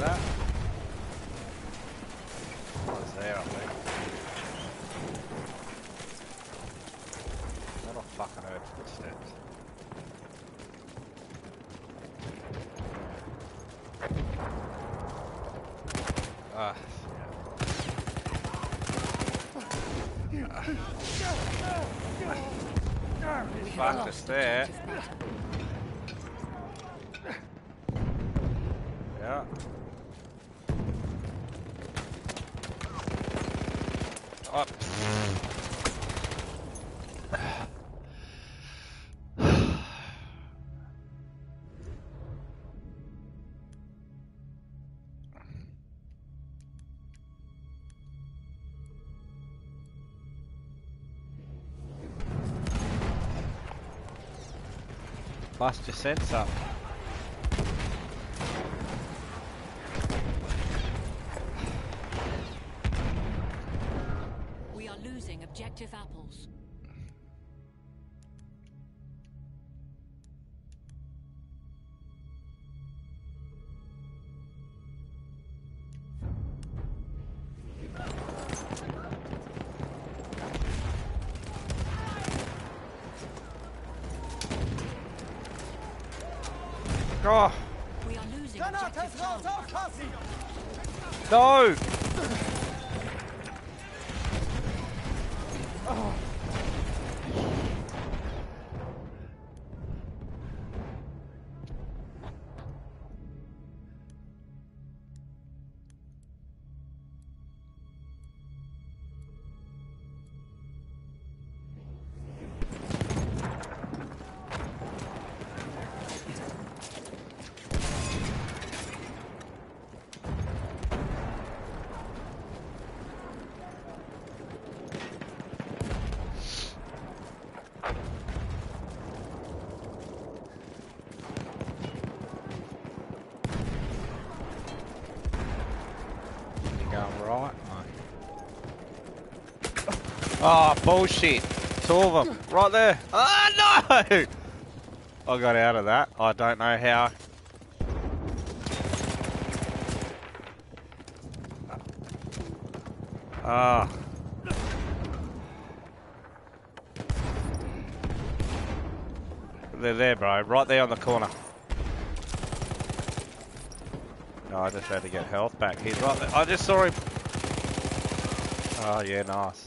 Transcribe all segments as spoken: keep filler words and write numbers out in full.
that? Oh, it's there, I think. I don't fucking heard footsteps. Ah, shit. Ah. Fuck, it's there. Yeah. Oh. Bust your sets up. Objective apples. Oh. We are losing objective apples. No. Oh. Oh, bullshit. Two of them. Right there. Oh, no! I got out of that. I don't know how. Ah. Oh. They're there, bro. Right there on the corner. No, I just had to get health back. He's right there. I just saw him. Oh, yeah, nice.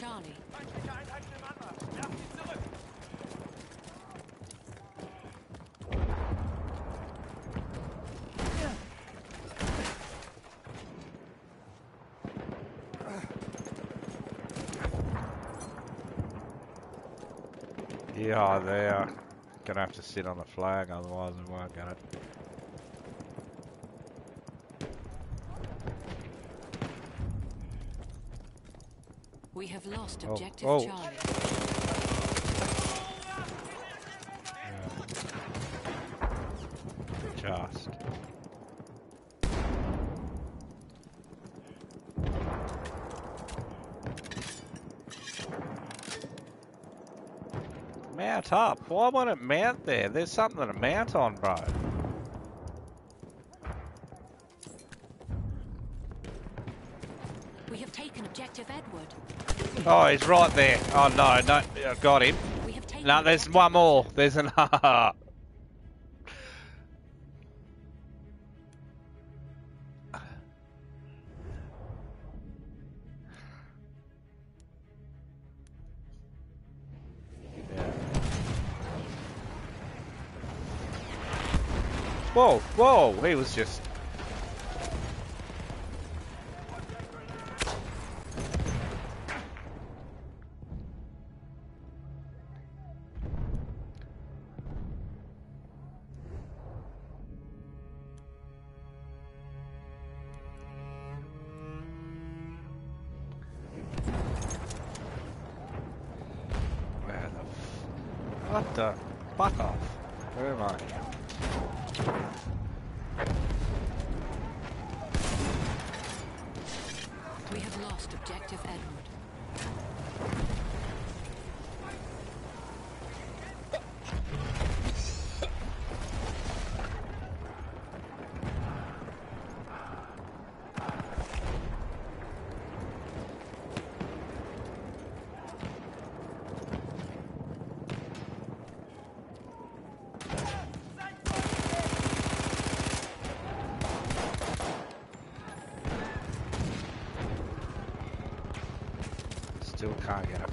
Charlie. Yeah, they are gonna have to sit on the flag, otherwise they won't get it. We have lost objective oh, oh. Charlie. Yeah. Just. Mount up. Why won't it mount there? There's something to mount on, bro. We have taken objective Edward. Oh, he's right there. Oh no, no, I've got him. No, there's one more. There's another. Whoa, whoa, he was just... What the fuck off? Where am I? We have lost objective Edward. do a car get up.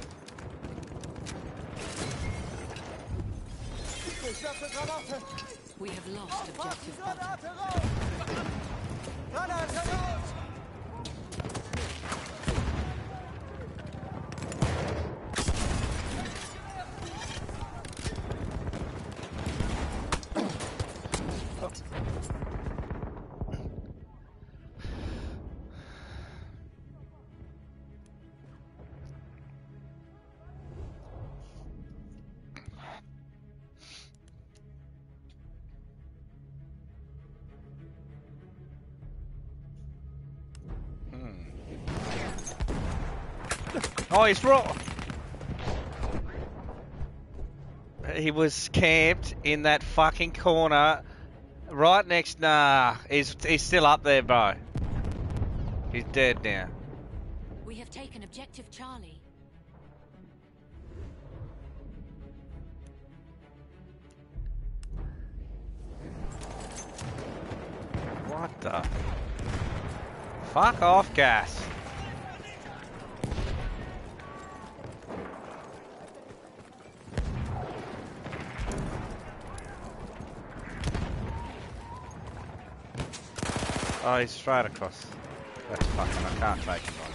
We have lost objective. Oh, he's wrong. He was camped in that fucking corner, right next. Nah, he's he's still up there, bro. He's dead now. We have taken objective Charlie. What the? Fuck off, gas. Oh, he's straight across. That's fucking, I can't take him on.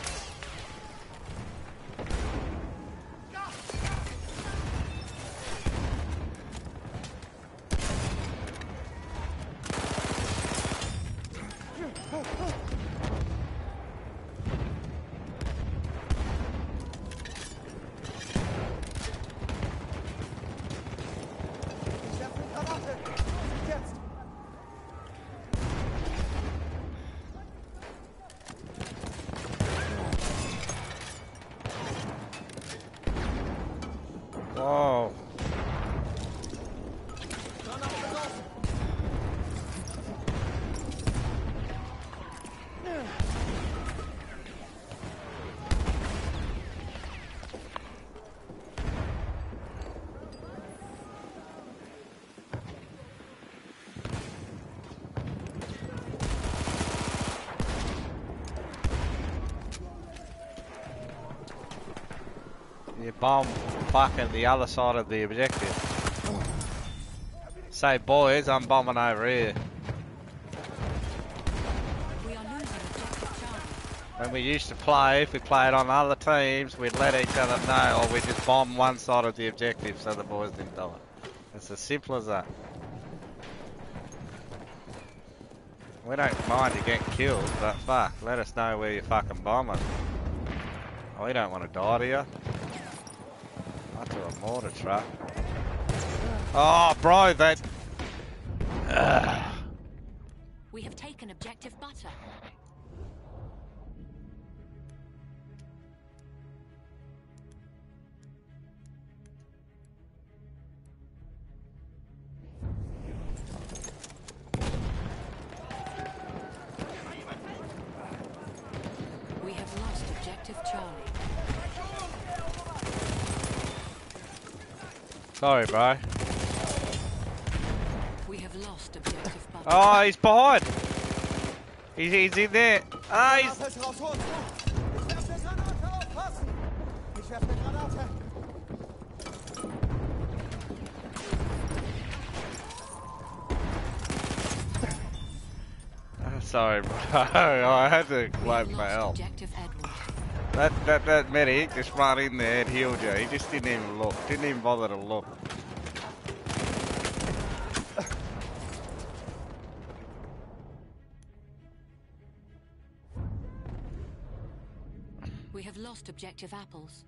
Bomb fucking the other side of the objective. Say, boys, I'm bombing over here. We are losing objective Charlie. When we used to play, if we played on other teams, we'd let each other know, or we'd just bomb one side of the objective so the boys didn't do it. It's as simple as that. We don't mind you getting killed, but fuck, let us know where you're fucking bombing. We don't want to die to you. Mortar truck. Oh, bro, that. Ugh. We have taken objective butter. We have lost objective Charlie. Sorry, bro. We have lost objective button. Oh, he's behind. He's, he's in there. Ah, he's... Oh, sorry, bro. I had to claim my help. That, that, that medic just ran in there and healed you. He just didn't even look. Didn't even bother to look. We have lost objective apples.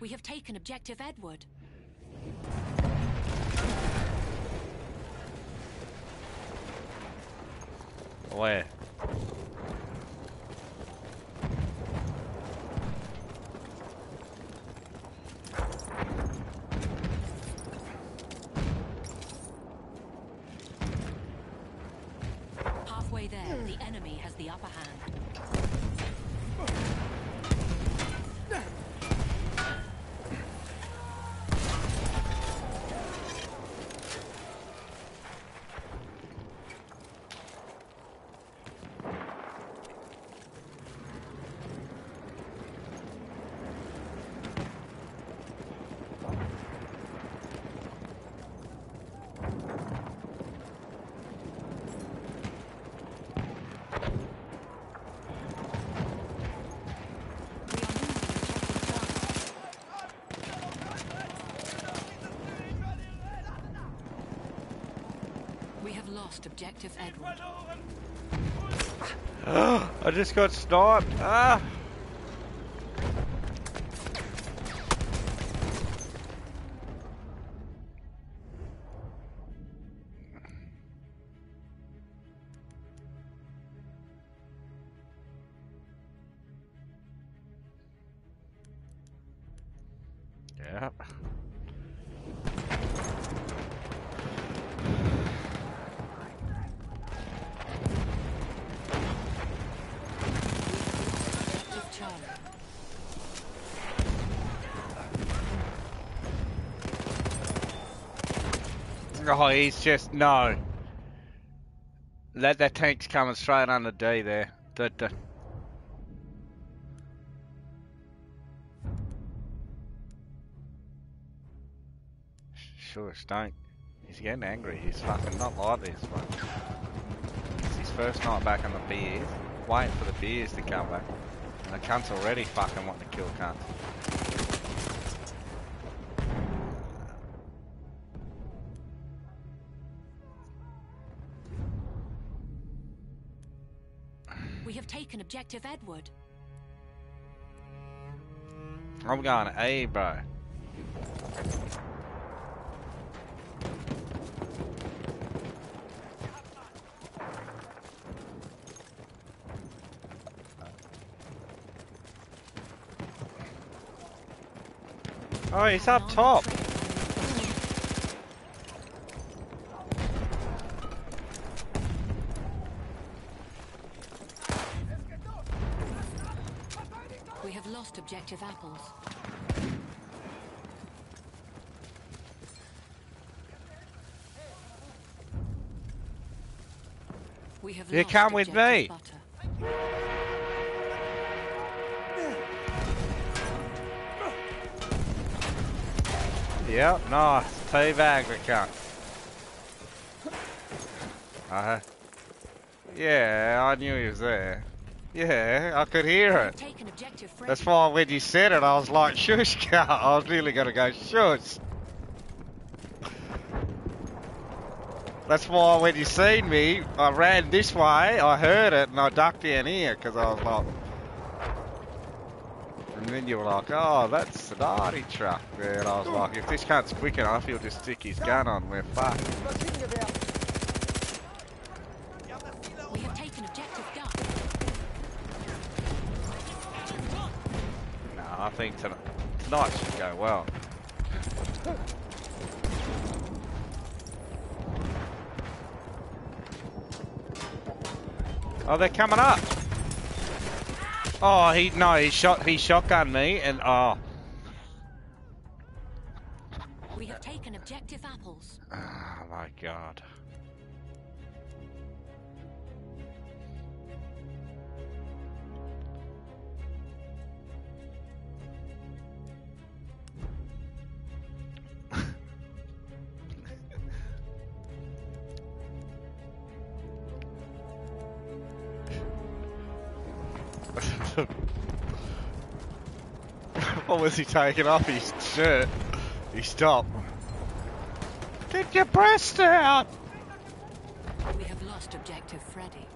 We have taken objective Edward. Where? Halfway there, the enemy has the upper hand. lost objective Edward. I just got sniped. Ah! Yeah. Oh, he's just, no. That, that tank's coming straight under D there. The, the. Sure stank. He's getting angry. He's fucking not like this one. It's his first night back on the beers. Waiting for the beers to come back. And the cunt's already fucking wanting to kill cunts. We have taken objective Edward. I'm going A, bro. Oh, he's up top. Objective apples. We have you come with me. Butter. Yep, nice. Teabag we can't. Uh-huh. Yeah, I knew he was there. Yeah, I could hear it. That's why when you said it, I was like, shush, car. I was really gonna go, shush. That's why when you seen me, I ran this way, I heard it, and I ducked down here, because I was like... And then you were like, oh, that's the Darty truck there. And I was like, if this cunt's quick enough, he'll just stick his gun on, we're fucked. I think tonight, tonight should go well. Oh, they're coming up. Oh, he no, he shot, he shotgunned me, and oh. We have taken objective apples. Oh my god. What was he taking off his shirt? He stopped. Get your breast out! We have lost objective Freddy.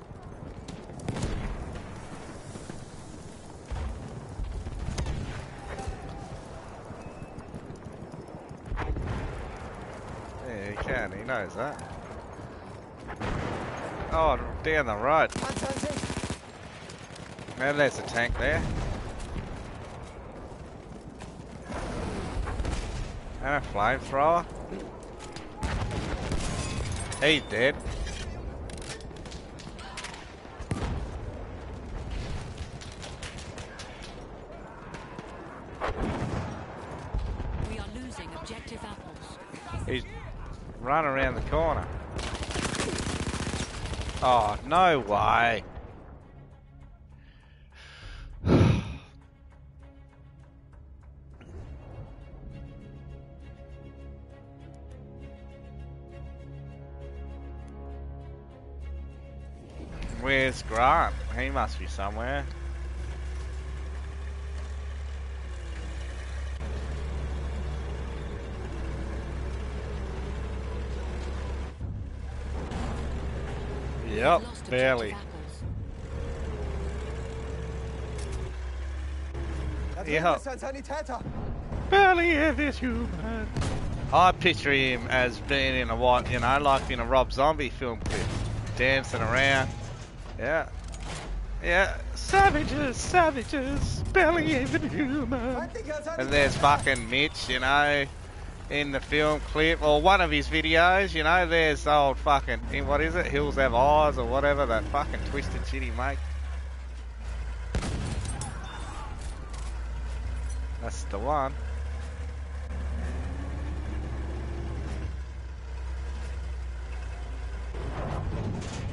Yeah, he can, he knows that. Oh, down the road. Now there's a tank there. And a flamethrower. He's dead. We are losing objective apples. He's run around the corner. Oh, no way. Where's Grant? He must be somewhere. Yep, barely. Yeah. Barely if it's human. I picture him as being in a white, you know, like in a Rob Zombie film clip, dancing around. Yeah. Yeah. Savages, savages, barely even human. And there's fucking Mitch, you know, in the film clip or one of his videos, you know, there's old fucking, what is it, Hills Have Eyes or whatever, that fucking twisted shit he makes. That's the one.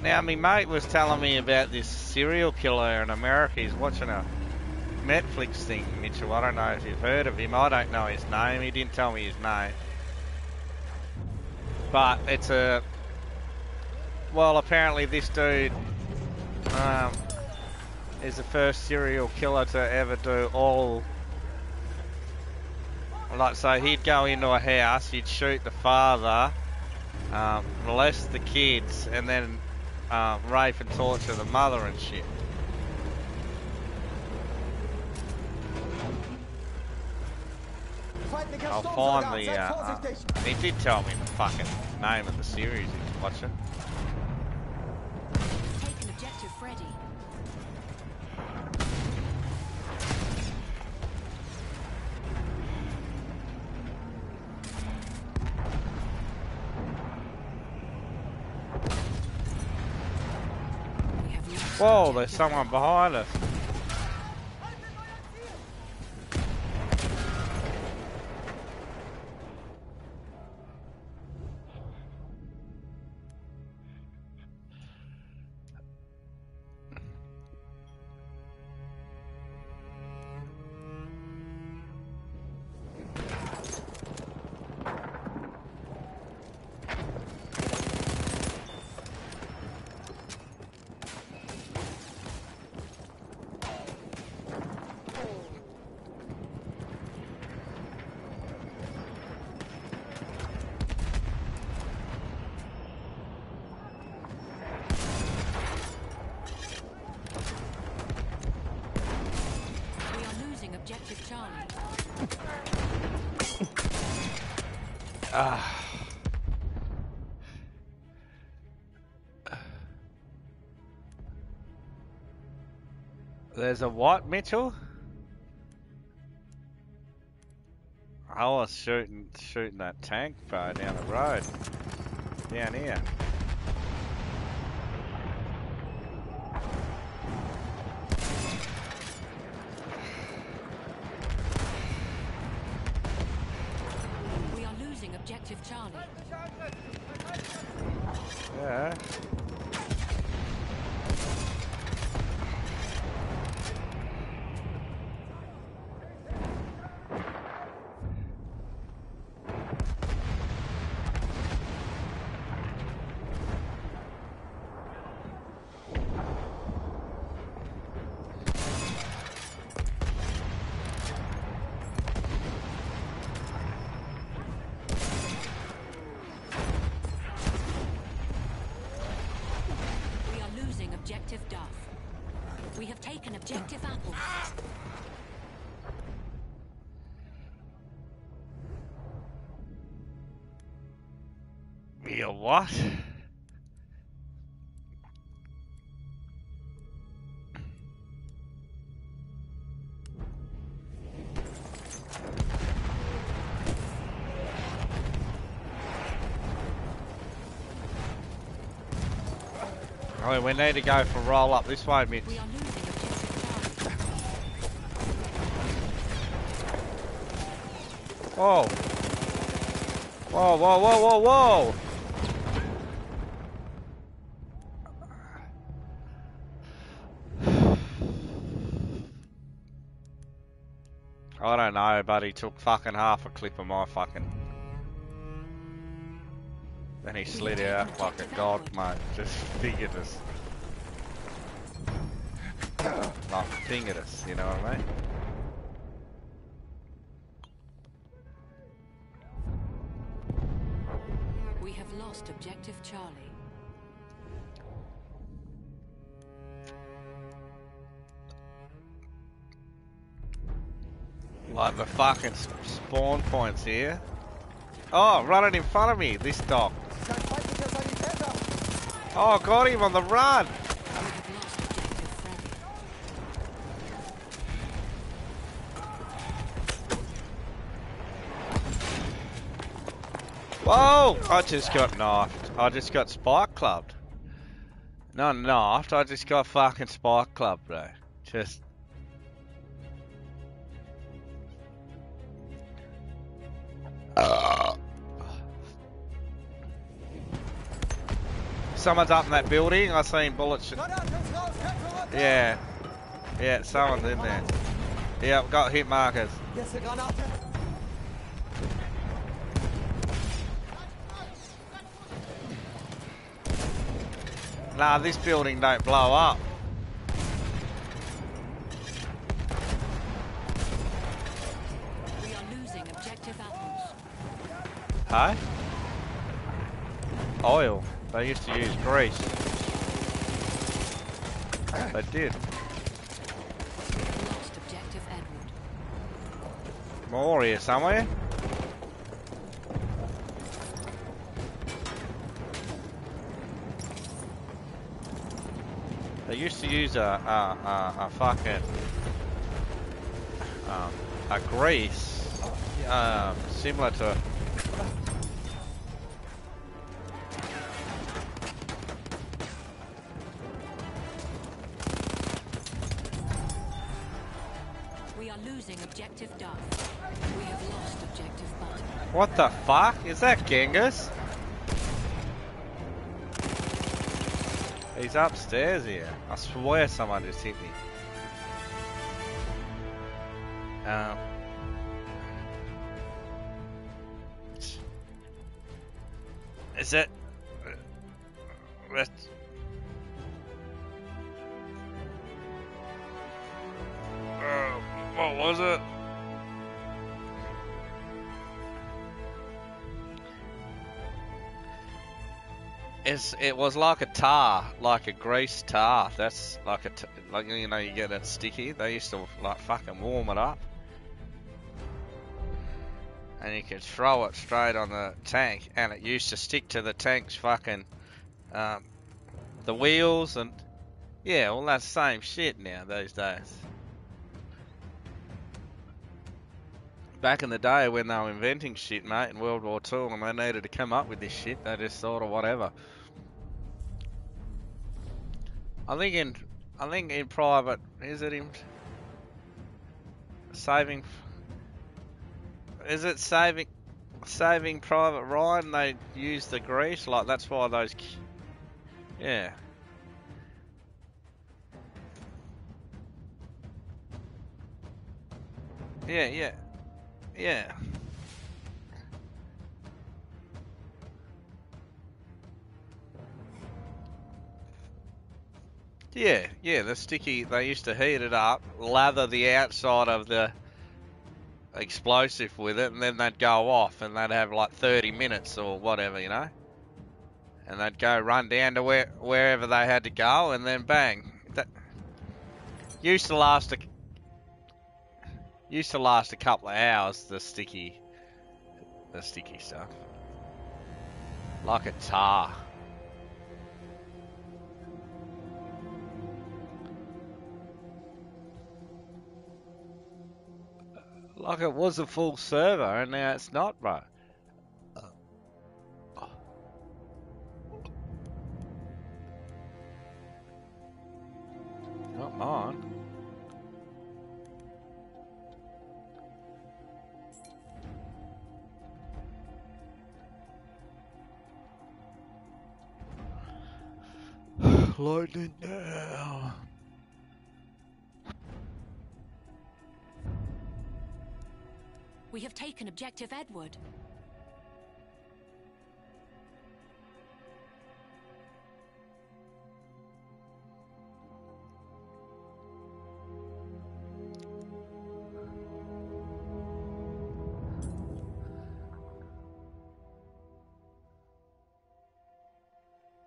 Now, my mate was telling me about this serial killer in America. He's watching a Netflix thing, Mitchell. I don't know if you've heard of him. I don't know his name. He didn't tell me his name. But it's a... Well, apparently this dude um, is the first serial killer to ever do all... Like, so he'd go into a house, he'd shoot the father, um, molest the kids, and then um, rape and torture the mother and shit. I'll find the, uh, uh, he did tell me the fucking name of the series he's watching. Whoa, there's someone behind us. There's a what, Mitchell? I was shooting shooting that tank bar down the road. Down here. We are losing objective Charlie. Yeah. What? Oh, we need to go for roll up this way, Mitch. Whoa! Whoa! Whoa! Whoa! Whoa! Whoa! I don't know, but he took fucking half a clip of my fucking... Then he slid out like a dog, mate. Just fingered us. Like, fingered us, you know what I mean? We have lost objective Charlie. got the fucking spawn points here. Oh, running in front of me, this dog. Oh, got him on the run. Whoa! I just got knifed. I just got spike clubbed. Not knifed, I just got fucking spike clubbed, bro. Just... Uh. Someone's up in that building, I've seen bullets. Yeah. Yeah, someone's in there. Yeah, I've got hit markers. Nah, this building don't blow up. We are losing objective apples. Huh? Oil. They used to use grease. They did. Lost objective Edward. More here somewhere. They used to use a, a, a, a fucking, um, a grease, um, similar to... We are losing objective Duff. We have lost objective Butter. What the fuck? Is that Genghis? He's upstairs here. I swear someone just hit me. Um. Is that... That's... Uh, what was it? It's, it was like a tar, like a grease tar. That's like a, t like you know, you get that sticky. They used to like fucking warm it up, and you could throw it straight on the tank, and it used to stick to the tank's fucking, um, the wheels, and yeah, all that same shit now these days. Back in the day when they were inventing shit, mate, in World War Two, and they needed to come up with this shit, they just thought of whatever. I think in, I think in private, is it in saving? Is it saving, saving Private Ryan? They use the grease, like that's why those, yeah. Yeah, yeah. Yeah. Yeah, yeah, the sticky, they used to heat it up, lather the outside of the explosive with it, and then they'd go off, and they'd have like thirty minutes or whatever, you know? And they'd go run down to where, wherever they had to go, and then bang. That used to last a... Used to last a couple of hours, the sticky, the sticky stuff. Like a tar. Like it was a full server, and now it's not, bro. Not mine. Loading now. We have taken objective Edward.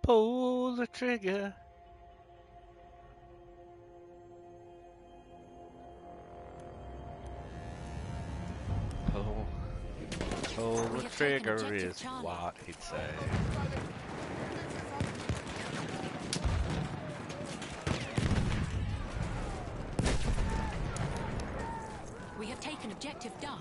Pull the trigger. So the trigger is what it says. We have taken objective Duff.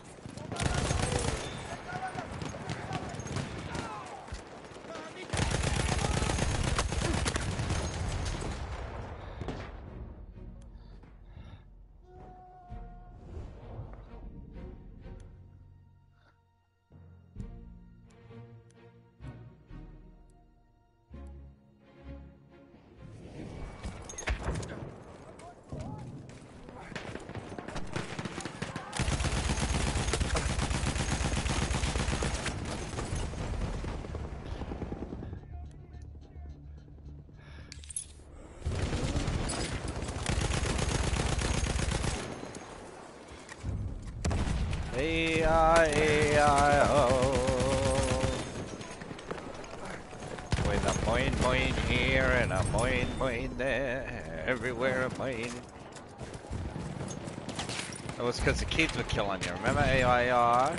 A I A I O. With a point point here and a point point there, everywhere a point. That was because the kids were killing you. Remember A I R?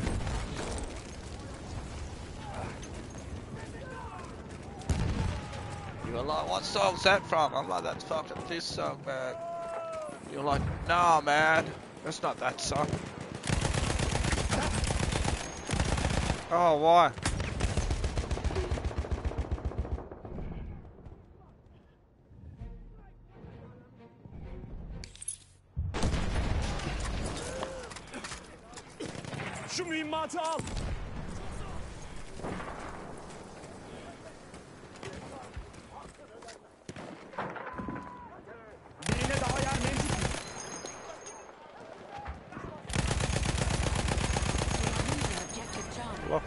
You were like, what song's that from? I'm like, that's fucking this song, man. You're like, nah, man, that's not that song. Oh, why? Shoot me, Mata! What?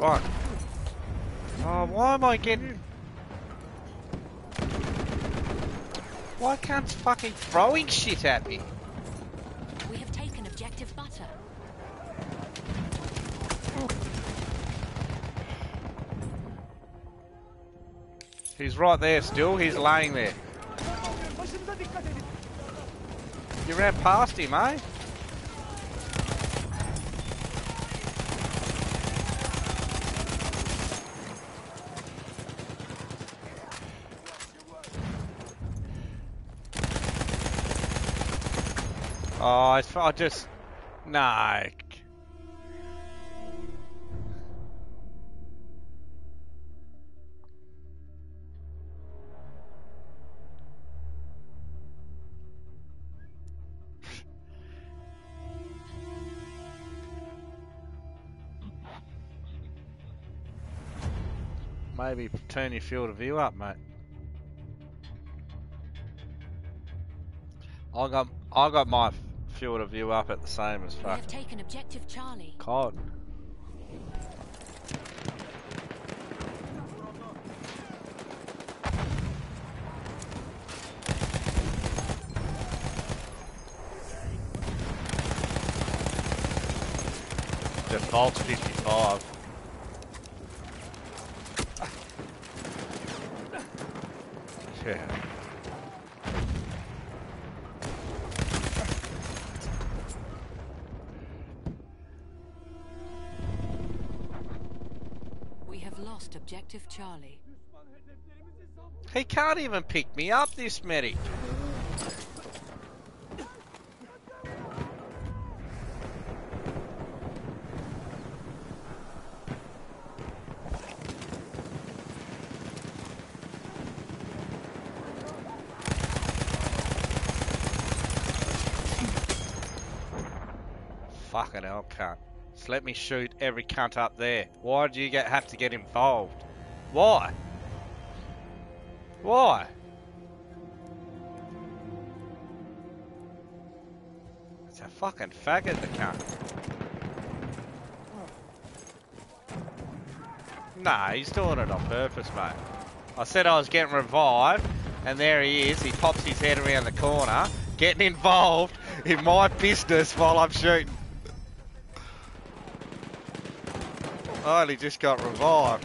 What? Oh, why am I getting... Why can't fucking throwing shit at me? We have taken objective Butter. Oh. He's right there still, he's laying there. You ran past him, eh? Oh, it's, I just... Nah. Maybe turn your field of view up, mate. I got, I got my field of view up at the same as fuck. Taken objective Charlie. Cod. Default fifty-five. Yeah. We have lost objective Charlie. He can't even pick me up, this medic. Fucking hell, cunt. Just let me shoot every cunt up there. Why do you get, have to get involved? Why? Why? It's a fucking faggot, the cunt. Nah, he's doing it on purpose, mate. I said I was getting revived, and there he is. He pops his head around the corner, getting involved in my business while I'm shooting. Oh, he just got revived.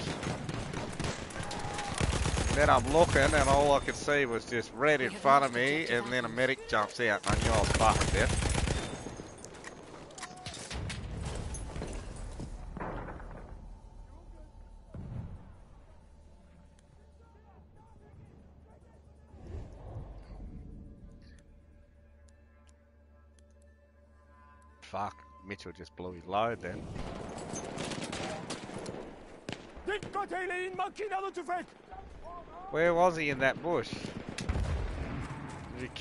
Then I'm looking and all I could see was just red in front of me, and then a medic jumps out and I knew I was fucked there. Fuck, Mitchell just blew his load then. Where was he in that bush? Rick.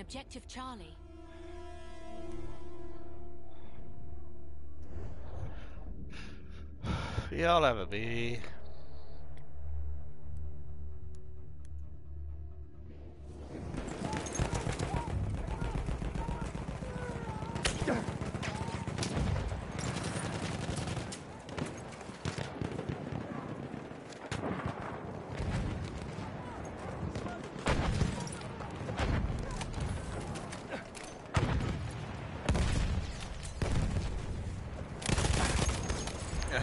Objective Charlie. Yeah, I'll have a beer.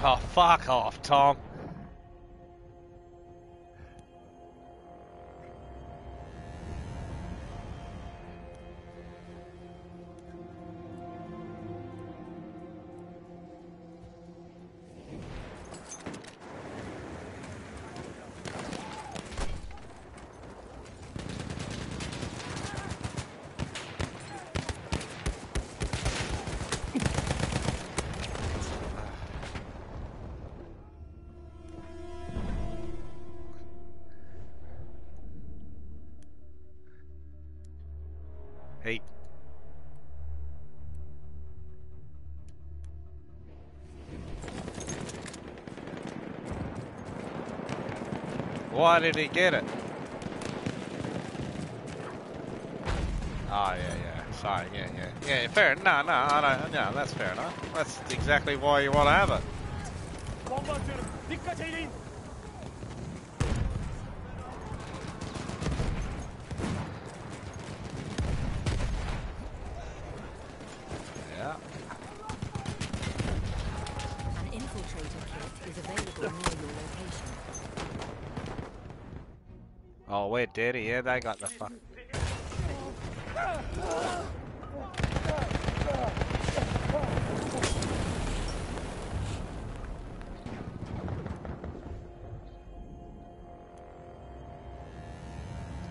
Oh, fuck off, Tom. Hey. Why did he get it? Oh, yeah, yeah. Sorry, yeah, yeah. Yeah, fair. No, no, I don't. No, that's fair enough. That's exactly why you want to have it. Oh, we're dirty, yeah, they got the fuck.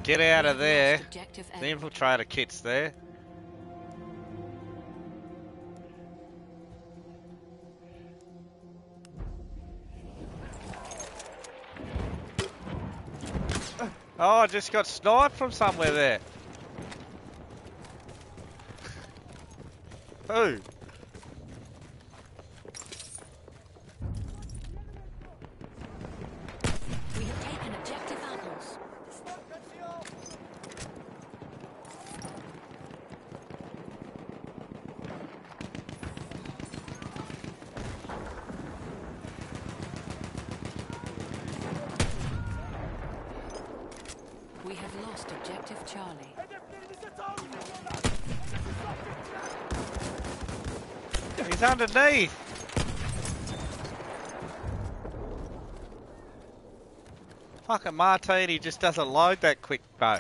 Get out of there. The infiltrator kit's there. Oh, I just got sniped from somewhere there. Who? We have taken objective apples. We have lost objective Charlie. He's underneath. Fucking Martini just doesn't load that quick, bro.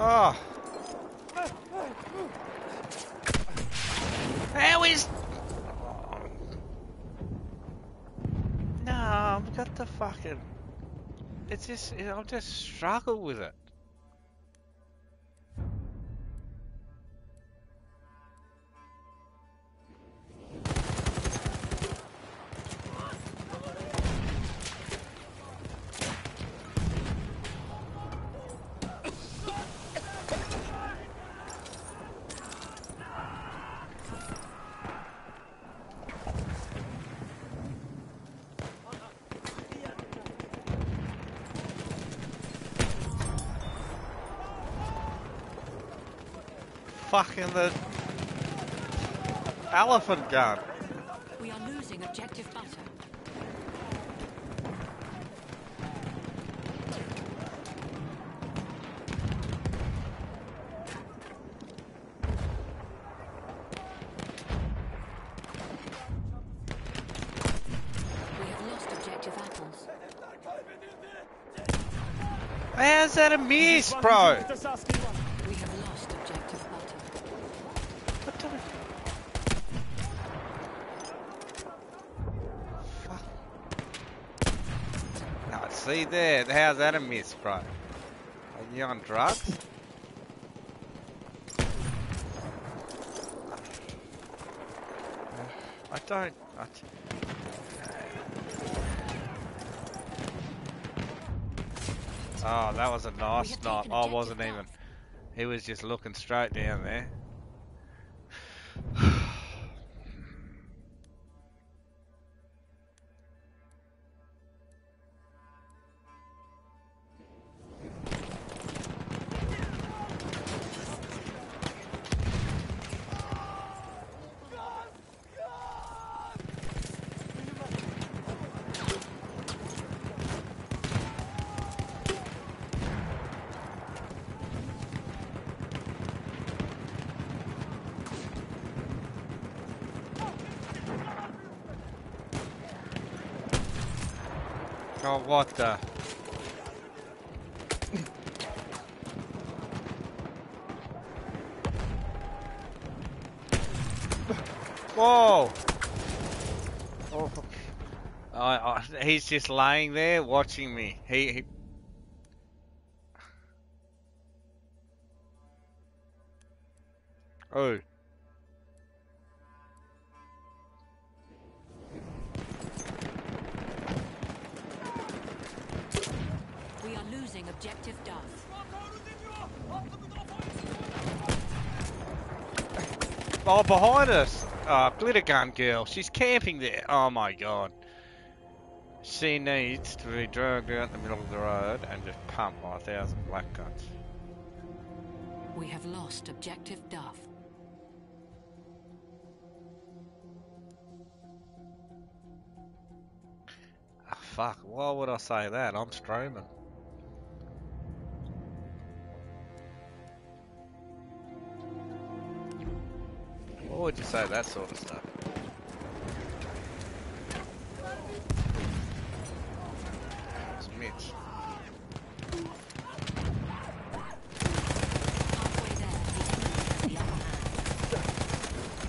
Oh. How is... No, I've got the fucking... It's just... I'll just struggle with it. fucking the elephant gun. We are losing objective butter. How's that a miss, bro? We have lost objective butter. Fuck. No, see there. How's that a miss, bro? Are you on drugs? I don't. I Oh, that was a nice knock. I wasn't even. He was just looking straight down there. Oh, what the? Whoa! Oh. I, I, he's just laying there watching me. He. he... Oh. Objective done. Oh, behind us! Uh, glitter gun girl. She's camping there. Oh my god. She needs to be dragged out in the middle of the road and just pump my thousand black guns. We have lost objective Duff. Oh, fuck. Why would I say that? I'm streaming. What would you say that sort of stuff? It's Mitch.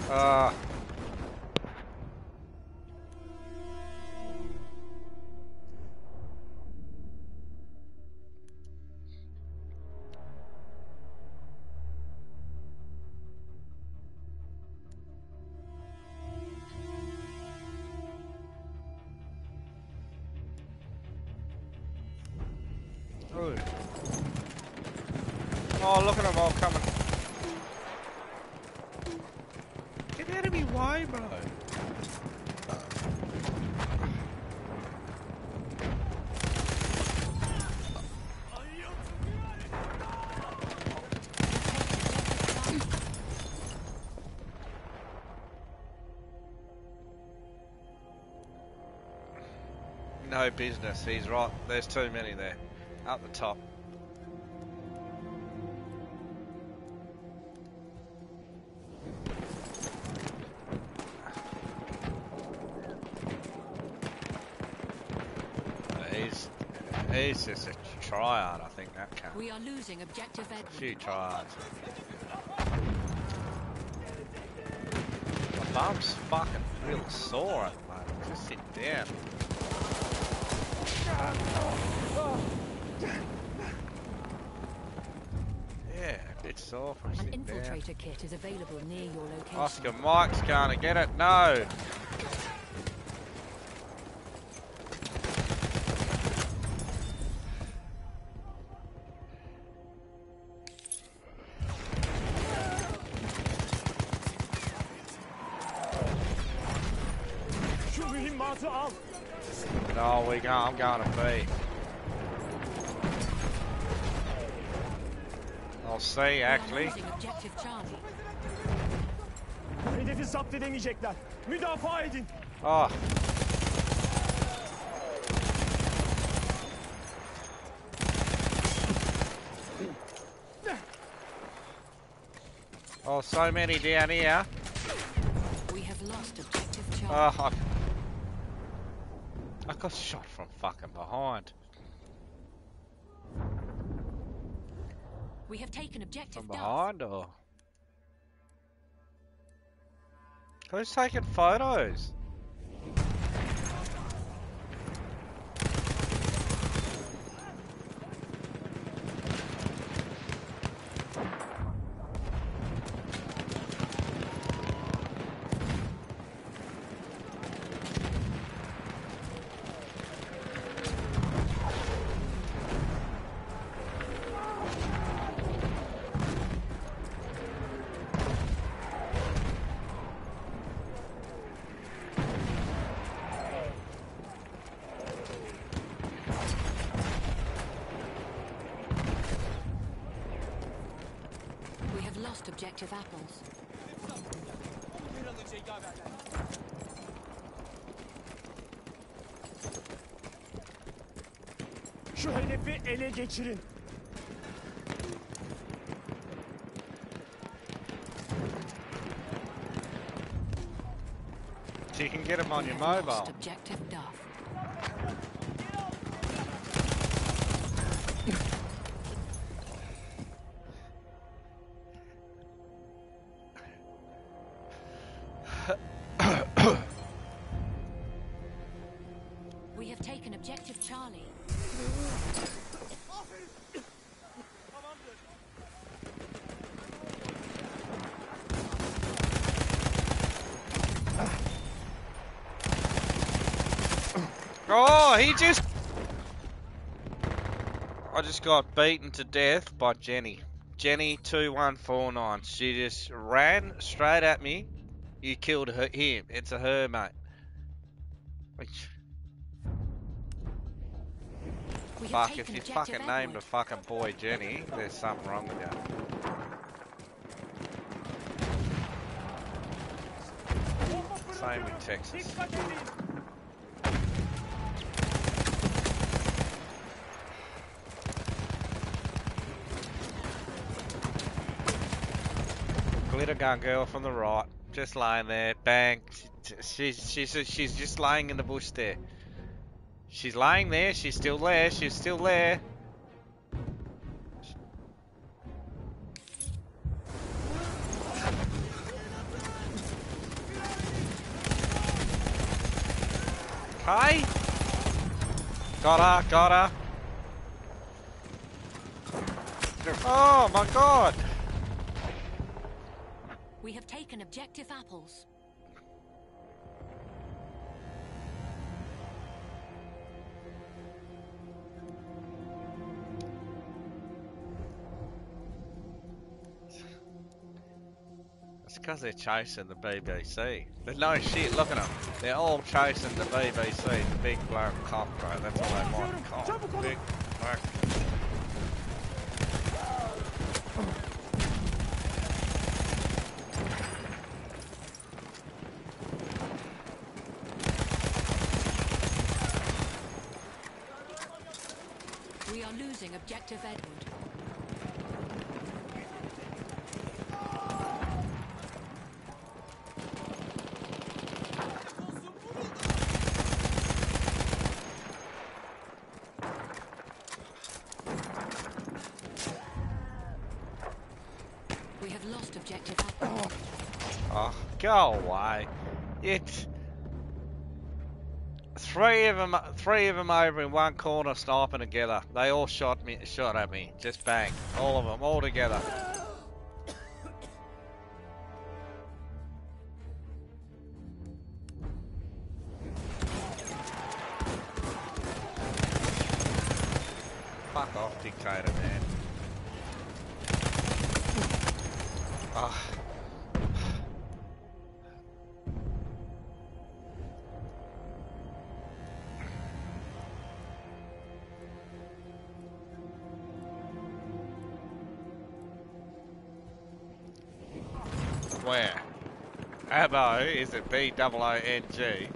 Ah. Uh. Oh, look at them all coming. Get out of me, why, bro? No business, he's right. There's too many there. Up the top. He's just a tryhard, I think that counts. We are losing objective Edward. A few tryhards. My bum's fucking real sore at the moment. Just sit down. Yeah, a bit sore for sitting down. An infiltrator kit is available near your location. Oscar Mike's gonna get it. No! No, we go. I'm going to be. I'll say actually. Hedefi zapt edemeyecekler. Müdafaa edin. Ah. Oh, so many down here. We have lost objective Charlie. Oh, I, I got shot from fucking behind. We have taken objective. From behind, or who's taking photos? Objective apples. Şu hedefi ele geçirin. So you can get them on your mobile. Objective Duff. Oh, he just... I just got beaten to death by Jenny. Jenny two one four nine. She just ran straight at me. You killed her, him. It's a her, mate. Which... Fuck, if you fucking named a fucking boy Jenny, there's something wrong with you. Same with Texas. Glitter gun girl from the right, just lying there, bang. She's, she's, she's just laying in the bush there. She's lying there, she's still there, she's still there. Hi! Got her, got her. Oh my god! We have taken objective apples. Because they're chasing the B B C. But no shit, look at them. They're all chasing the B B C, the big black cop, bro. That's all they want. Cop. Big black. We are losing objective Edward. Go away. It's three of them. Three of them over in one corner, sniping together. They all shot me. Shot at me. Just bang. All of them. All together. Fuck off, dictator man. Ah. Oh. swear. Ammo is a B O O N G.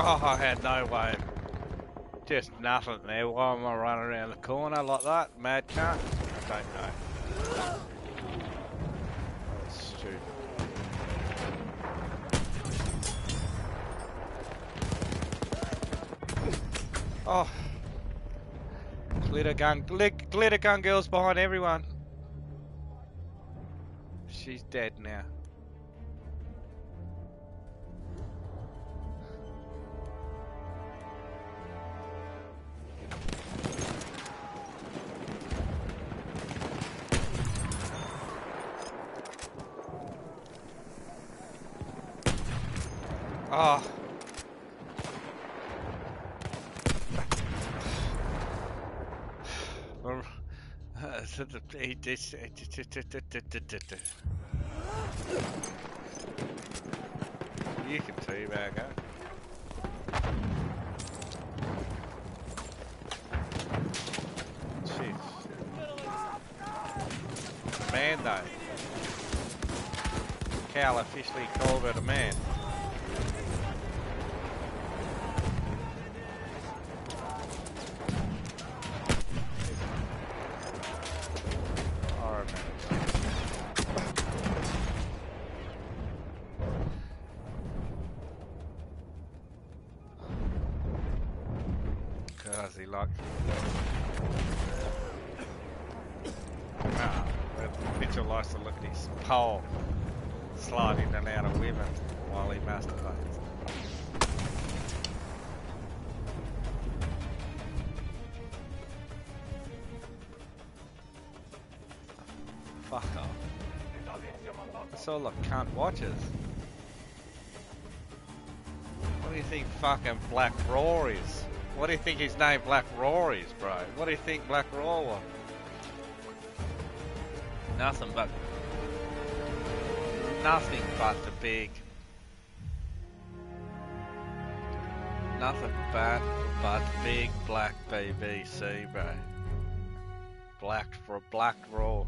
Oh, I had no way. Just nothing there. Why am I running around the corner like that? Mad cunt? I don't know. That's stupid. Oh. Glitter gun. Glit glitter gun girl's behind everyone. She's dead now. Oh. You can teabag, huh? Jeez. Man, though. Cal officially called it a man. Pole sliding in and out of women while he masturbates. Fuck off. That's all the cunt watches. What do you think fucking Black Roar is? What do you think his name Black Roar is, bro? What do you think Black Roar was? Nothing but Nothing but the big. Nothing but but big black B B C, bro. Black for Black Roar.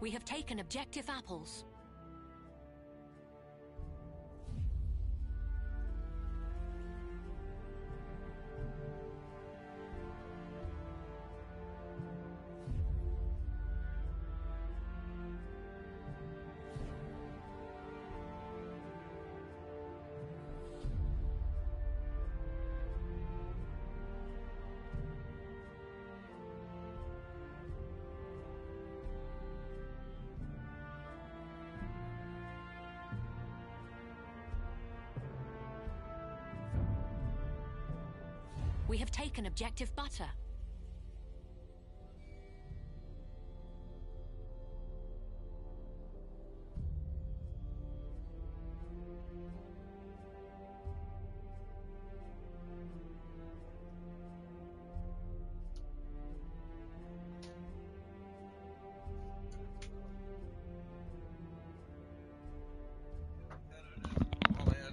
We have taken objective apples. We have taken objective butter.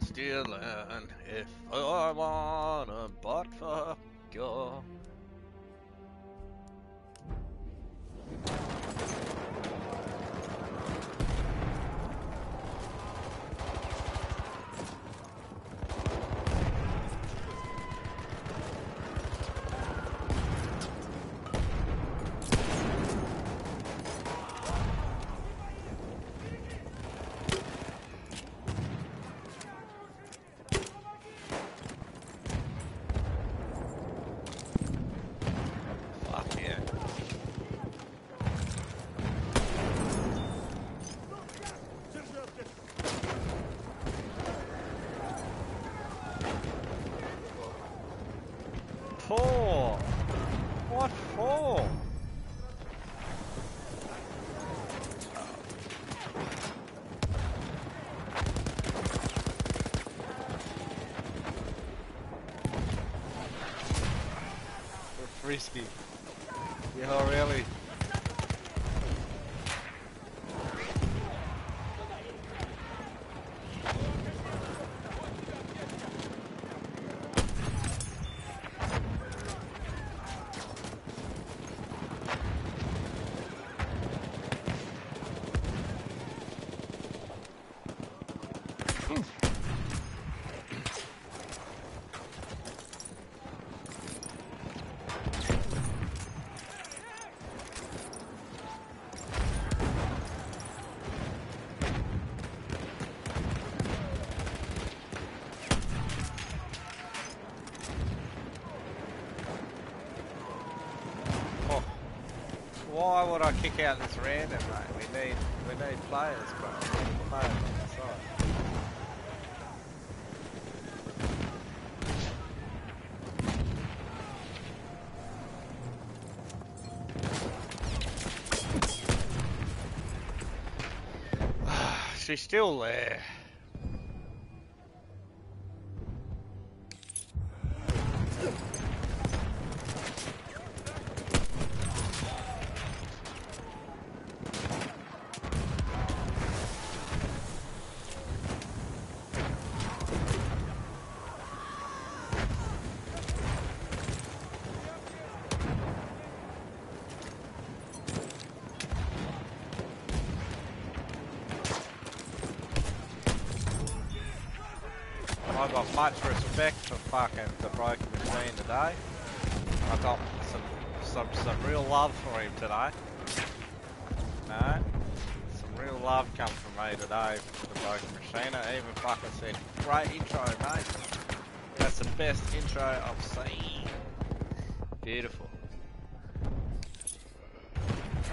Steal land if I want a bot for your. For? What for? We're frisky. Yeah, really. Why would I kick out this random, mate? We need, we need players, bro. We need players on the side. She's still there. I got much respect for fucking the broken machine today. I got some some some real love for him today. No, some real love come from me today for the broken machine. I even fucking said, "Great intro, mate. That's the best intro I've seen." Beautiful.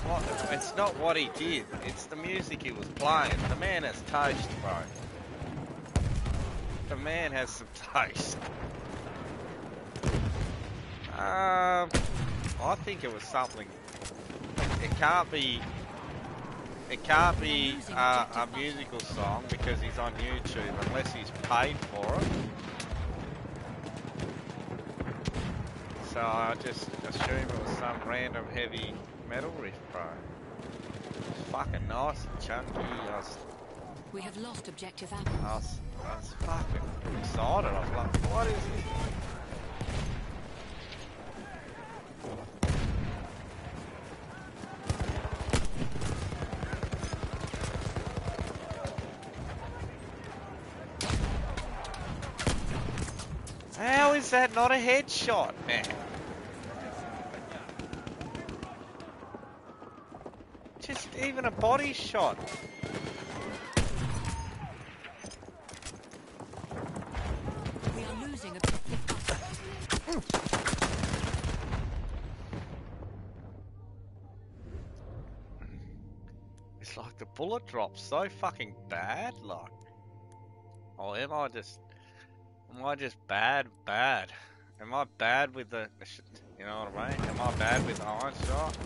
What? It's not what he did. It's the music he was playing. The man has taste, bro. The man has some taste. Um, I think it was something. It can't be. It can't be uh, a musical song because he's on YouTube, unless he's paid for it. So I just assume it was some random heavy metal riff, bro. It's fucking nice and chunky. I was, We have lost objective apples. I was, I was fucking excited. I was like, what is this? that not a headshot, man? Just even a body shot. We are losing a It's like the bullet drops so fucking bad, like. Or am I just am I just bad bad? Am I bad with the you know what I mean? Am I bad with iron shot?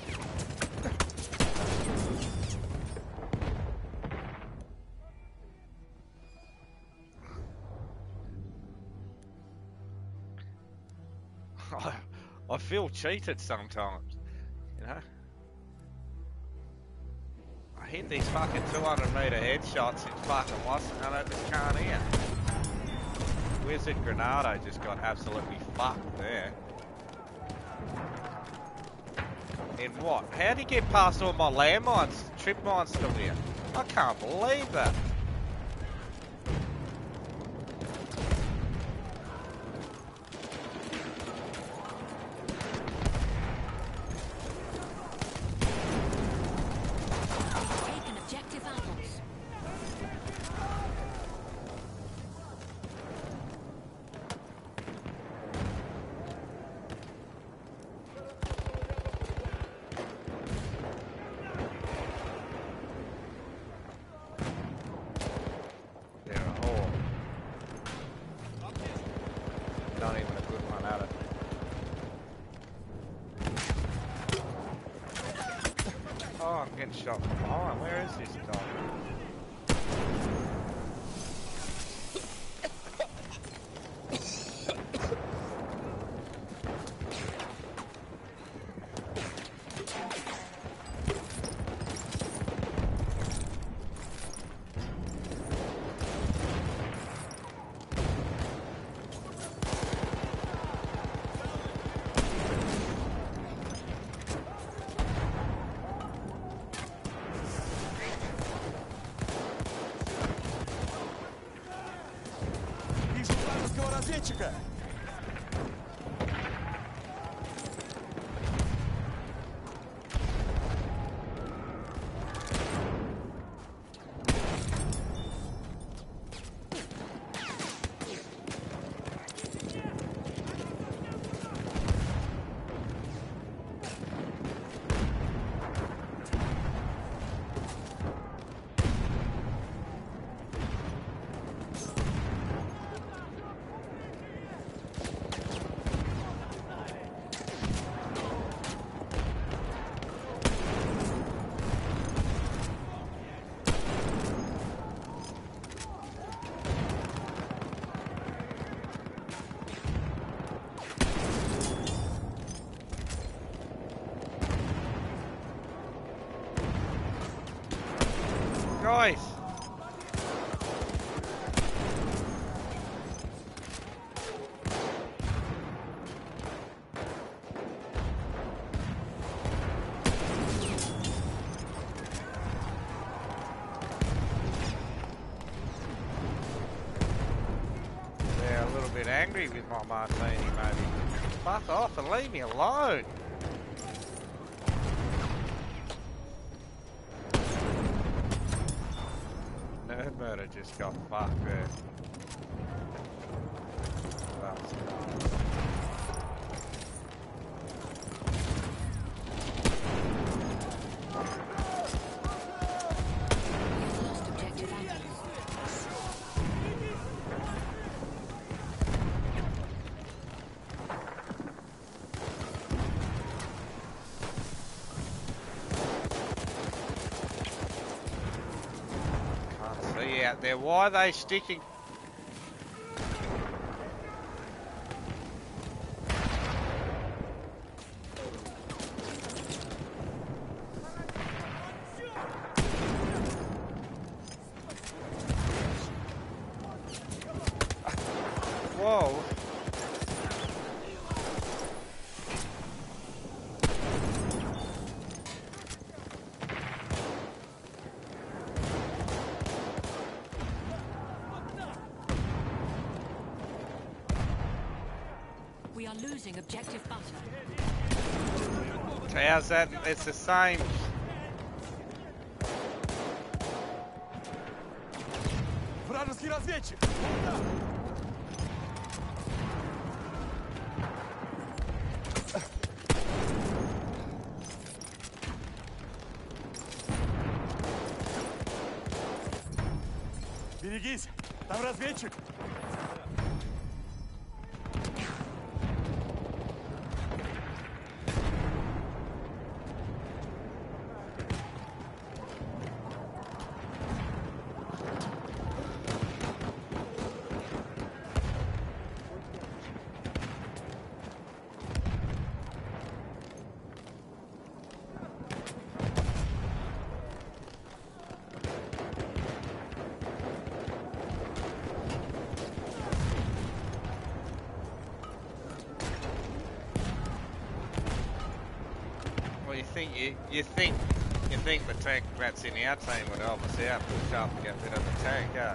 I I feel cheated sometimes, you know? I hit these fucking two hundred meter headshots in fucking Watson and I just can't hear. Wizard Granado just got absolutely fucked there. In what? How did he get past all my landmines? Trip mines still here. I can't believe that. Shot from behind. Where is this guy? Angry with my martini, maybe. Fuck off and leave me alone. Nerd murder just got fucked there. There, why are they sticking? Whoa. losing objective butter. So how's that? It's the same. Вражеский разведчик. Берегись, там разведчик. You, you think you think the tank rats in our team would help us out, push up and get rid of the tank, huh?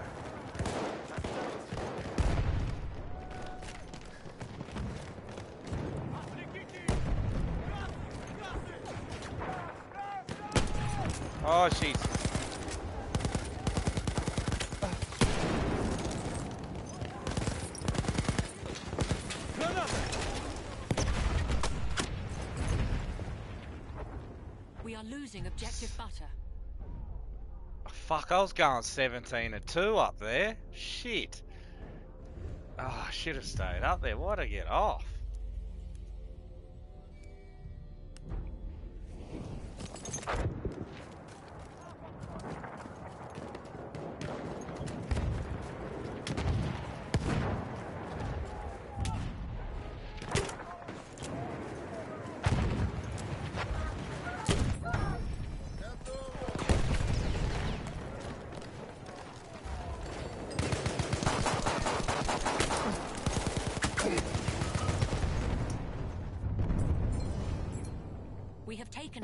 Oh, she's... Objective butter. Oh, fuck, I was going seventeen to two up there. Shit. Oh, I should have stayed up there. Why'd I get off?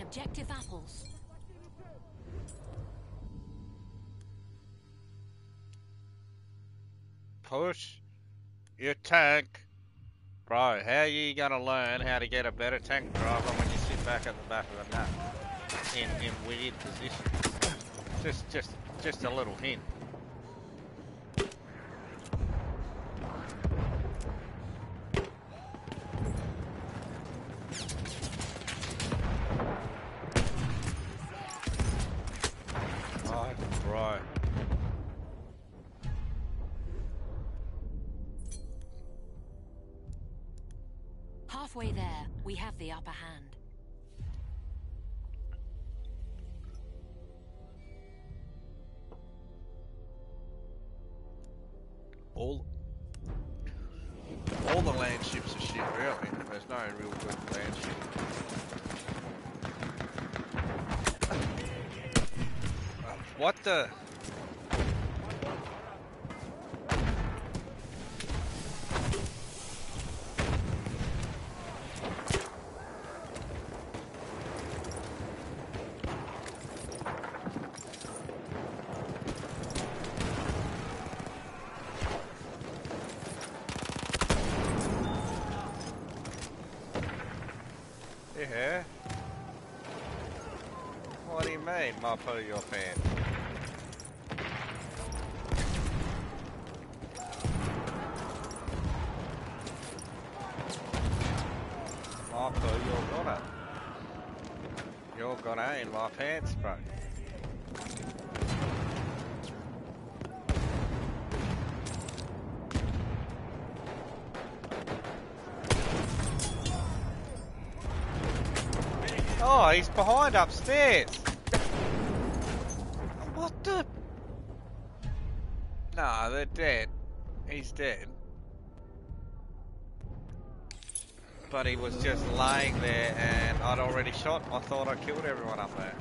Objective apples. Push your tank. Bro, how are you gonna learn how to get a better tank driver when you sit back at the back of the nut in, in weird positions? Just just just a little hint. Halfway there, we have the upper hand. All, all the land ships are shit, really. There's no real good land ship. Uh, what the? Yeah. What do you mean, my poo your pants? My poo your gotta. You're gonna in my pants, bro. Oh, he's behind upstairs. What the? No, they're dead. He's dead. But he was just laying there and I'd already shot. I thought I killed everyone up there.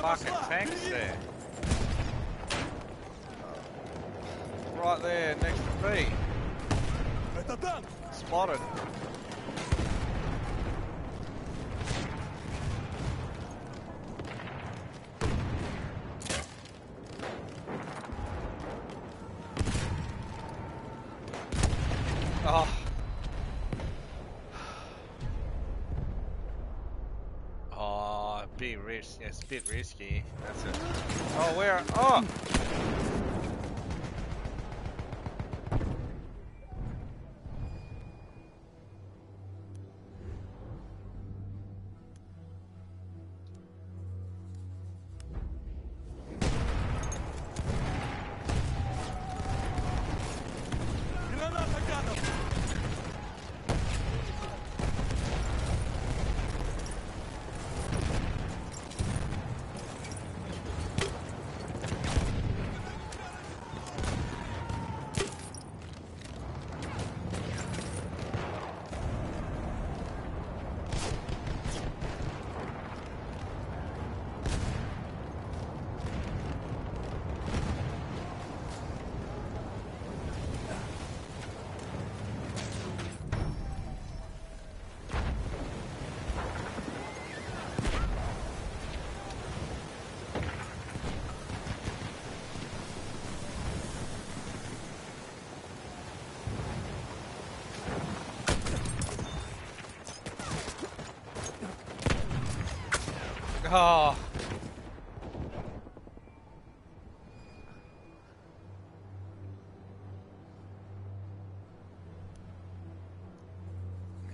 fucking tanks there. Right there, next to me. Spotted. Oh. Oh, a bit risky. It's a bit risky. That's it. Oh, where? Oh! Oh.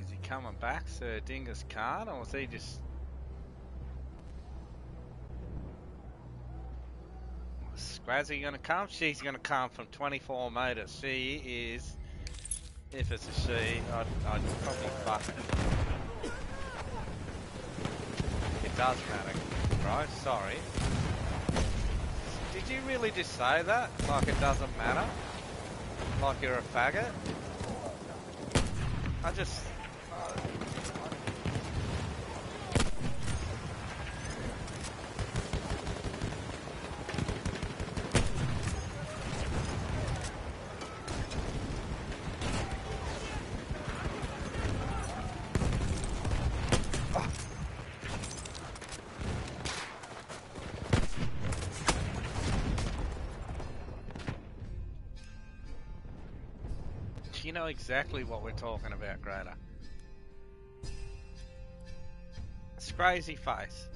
Is he coming back, Sir Dingus Khan, or is he just Scrazzy gonna come? She's gonna come from twenty-four meters. She is, if it's a she, I'd, I'd probably fuck it. Does matter, right? Sorry. Did you really just say that? Like it doesn't matter? Like you're a faggot? I just... Uh... You know exactly what we're talking about, Grader. It's crazy face.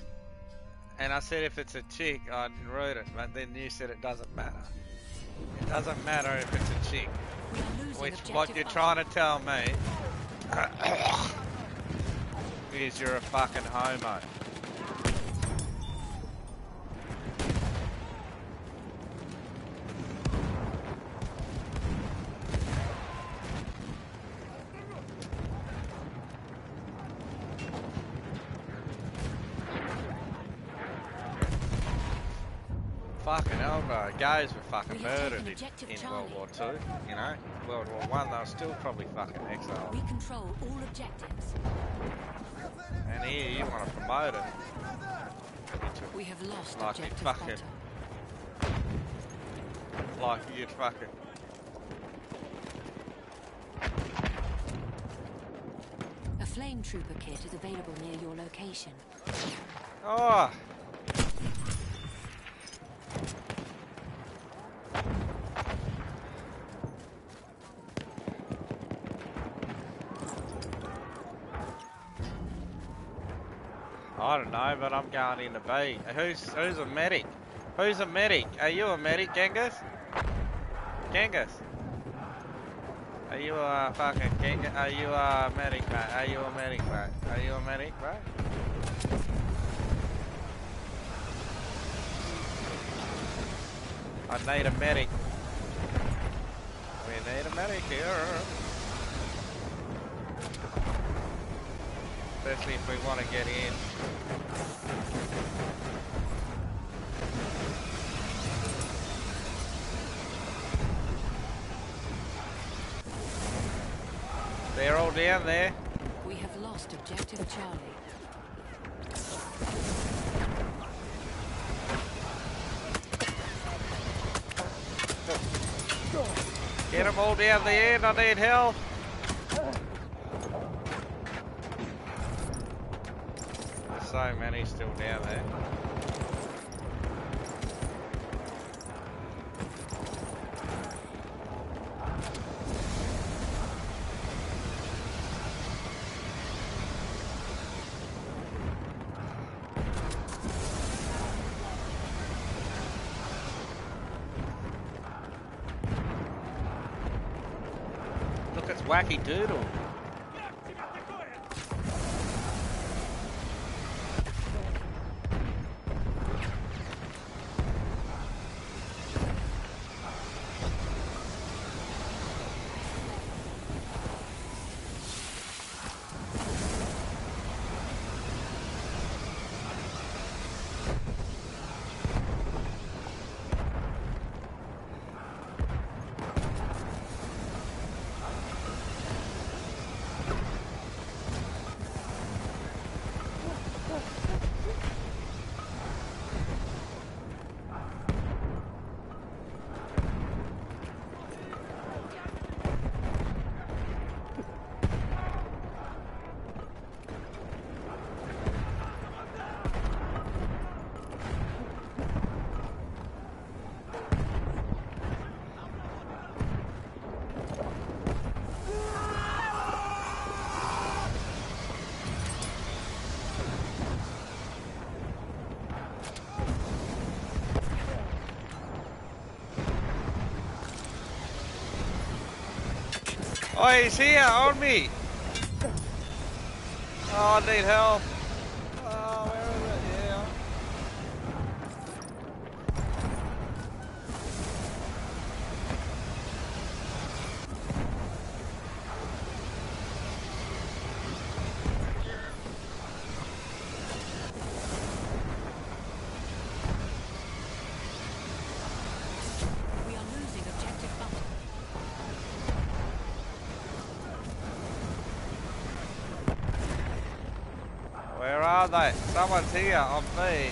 And I said if it's a chick, I'd root it, but then you said it doesn't matter. It doesn't matter if it's a chick. Which, what you're trying to tell me is you're a fucking homo. Fucking hell, bro. Gays were fucking murdered in World War Two, you know? World War One, they were still probably fucking exiled. We control all objectives. And here you want to promote it. We have lost like you fucking... Butter. Like you fucking... A flame trooper kit is available near your location. Oh! I don't know, but I'm going in to B. Who's, who's a medic? Who's a medic? Are you a medic, Genghis? Genghis? Are you a fucking Genghis? Are you a medic, mate? Are you a medic, mate? Are you a medic, mate? I need a medic. We need a medic here. Especially if we want to get in. They're all down there. We have lost objective Charlie. him hold me out of the end, I need help. There's so many still down there. Wacky doodle. Oh, he's here on me! Oh, I need help. Oh, where is it? Someone's here on me.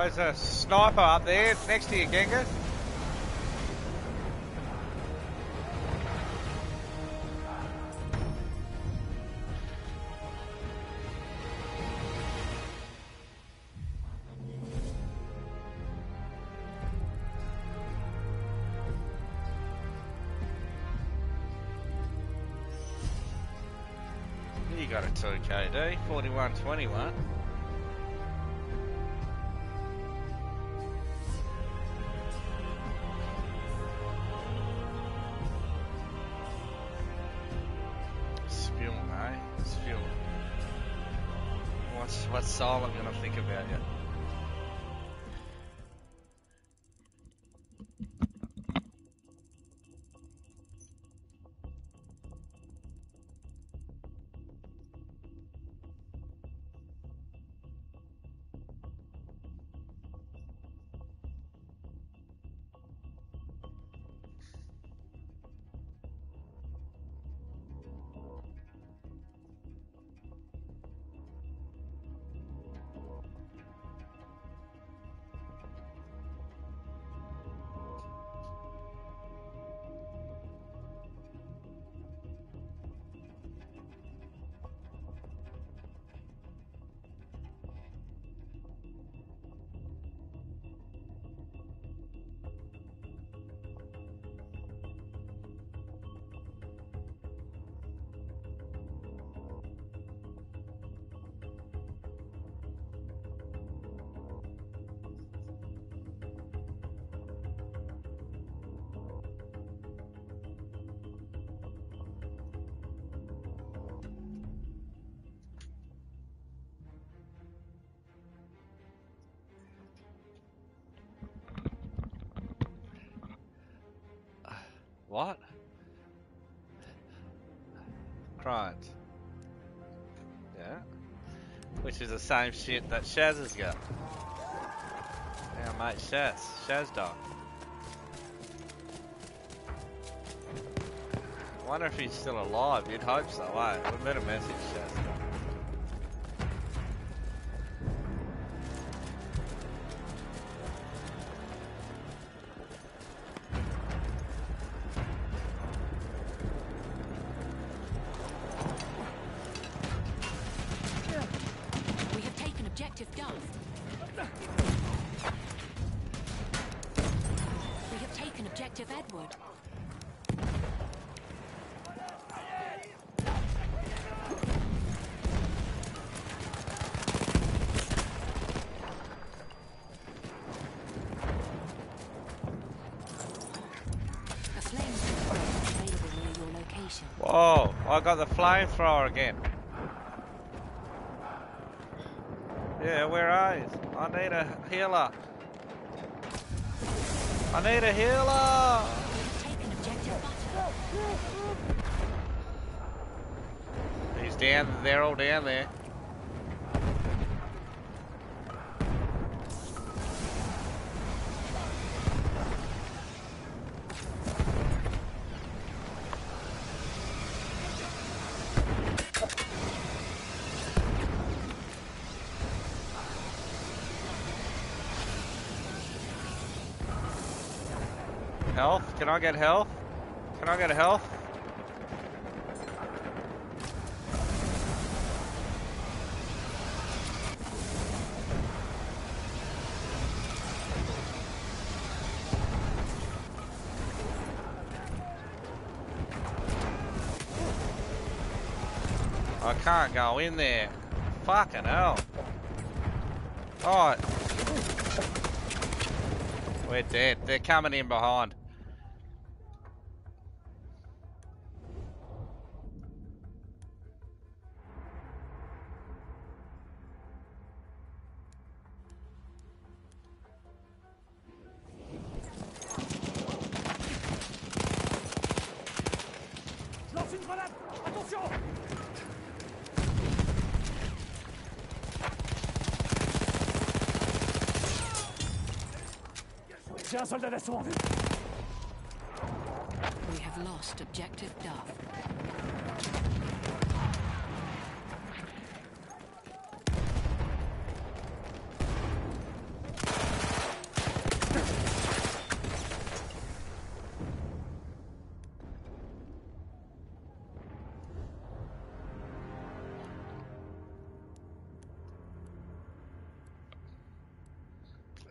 There's a sniper up there next to you, Genghis. You got a two K D, forty-one twenty-one. All I'm gonna think about you. What? Crimes. Yeah. Which is the same shit that Shaz has got. Yeah, mate, Shaz. Shaz dog. I wonder if he's still alive. You'd hope so, eh? We better message Shaz dog. Oh, I got the flamethrower again. Yeah, where are you? I need a healer. I need a healer. He's down. They're all down there. Health? Can I get health? Can I get health? I can't go in there. Fucking hell. Alright. We're dead. They're coming in behind. We have lost objective Dove.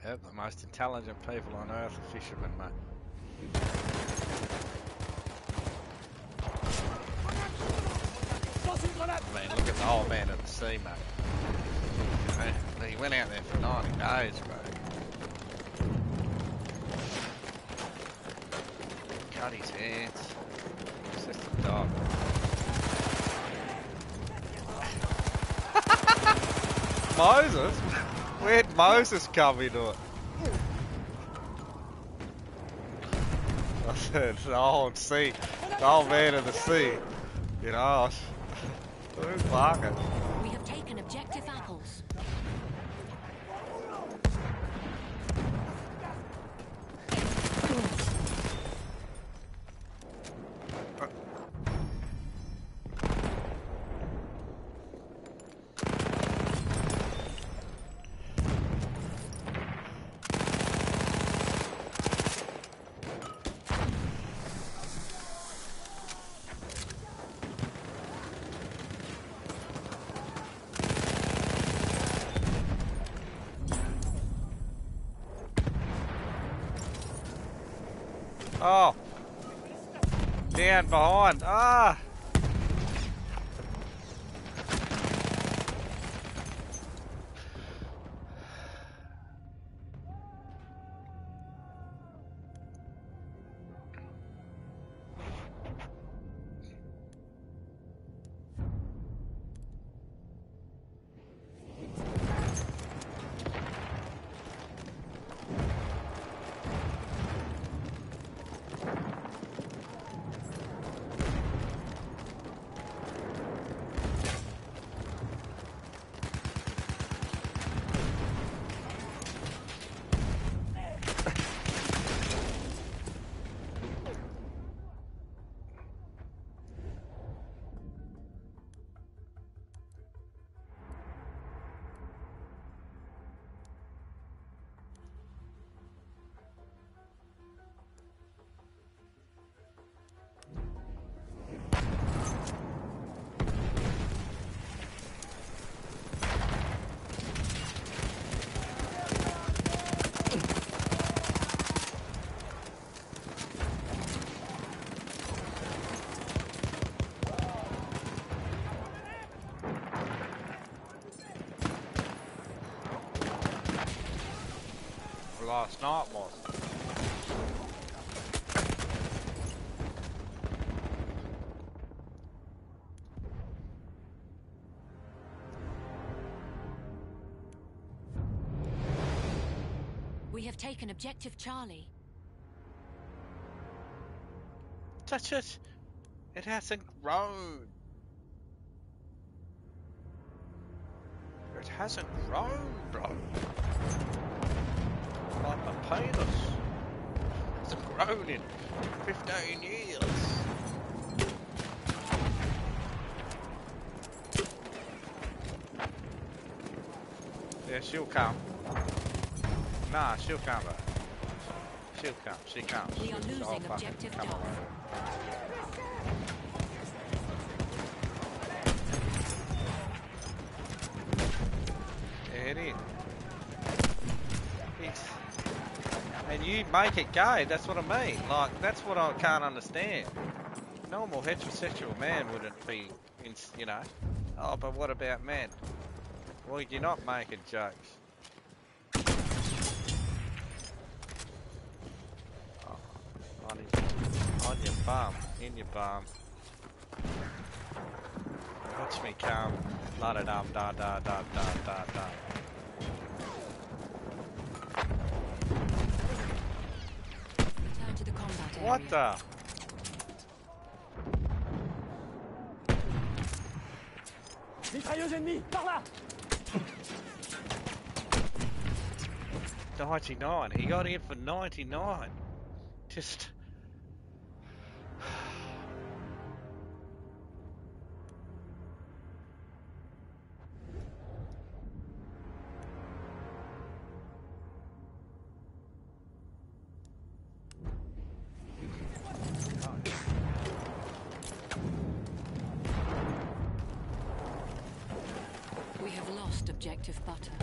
Yep, the most intelligent people on earth are fishermen, mate. I mean, look at the old man in the sea, mate. You know, he went out there for ninety days, mate. Cut his hands. It's just a dog. Moses? Where'd Moses come into it? I said, the old sea, the old man of the sea. You know, who's barking? We have taken objective apples. Oh, down behind. Ah, last night was. We have taken objective Charlie. Touch it! It hasn't grown! It hasn't grown, bro! Like my penis! It hasn't grown in fifteen years! Yeah, she'll come. Nah, she'll come back. She'll come, she comes. We are losing oh, objective come on. It is. It's... And you make it go, that's what I mean. Like, that's what I can't understand. Normal heterosexual man wouldn't be, in, you know. Oh, but what about men? Well, you're not making jokes. On your bum, in your bum. Watch me come. La da dum da da da da da da. Return to the combat area. What the? Mitrailleuse ennemie, par là! ninety-nine. He got in for ninety-nine. Just. Objective button.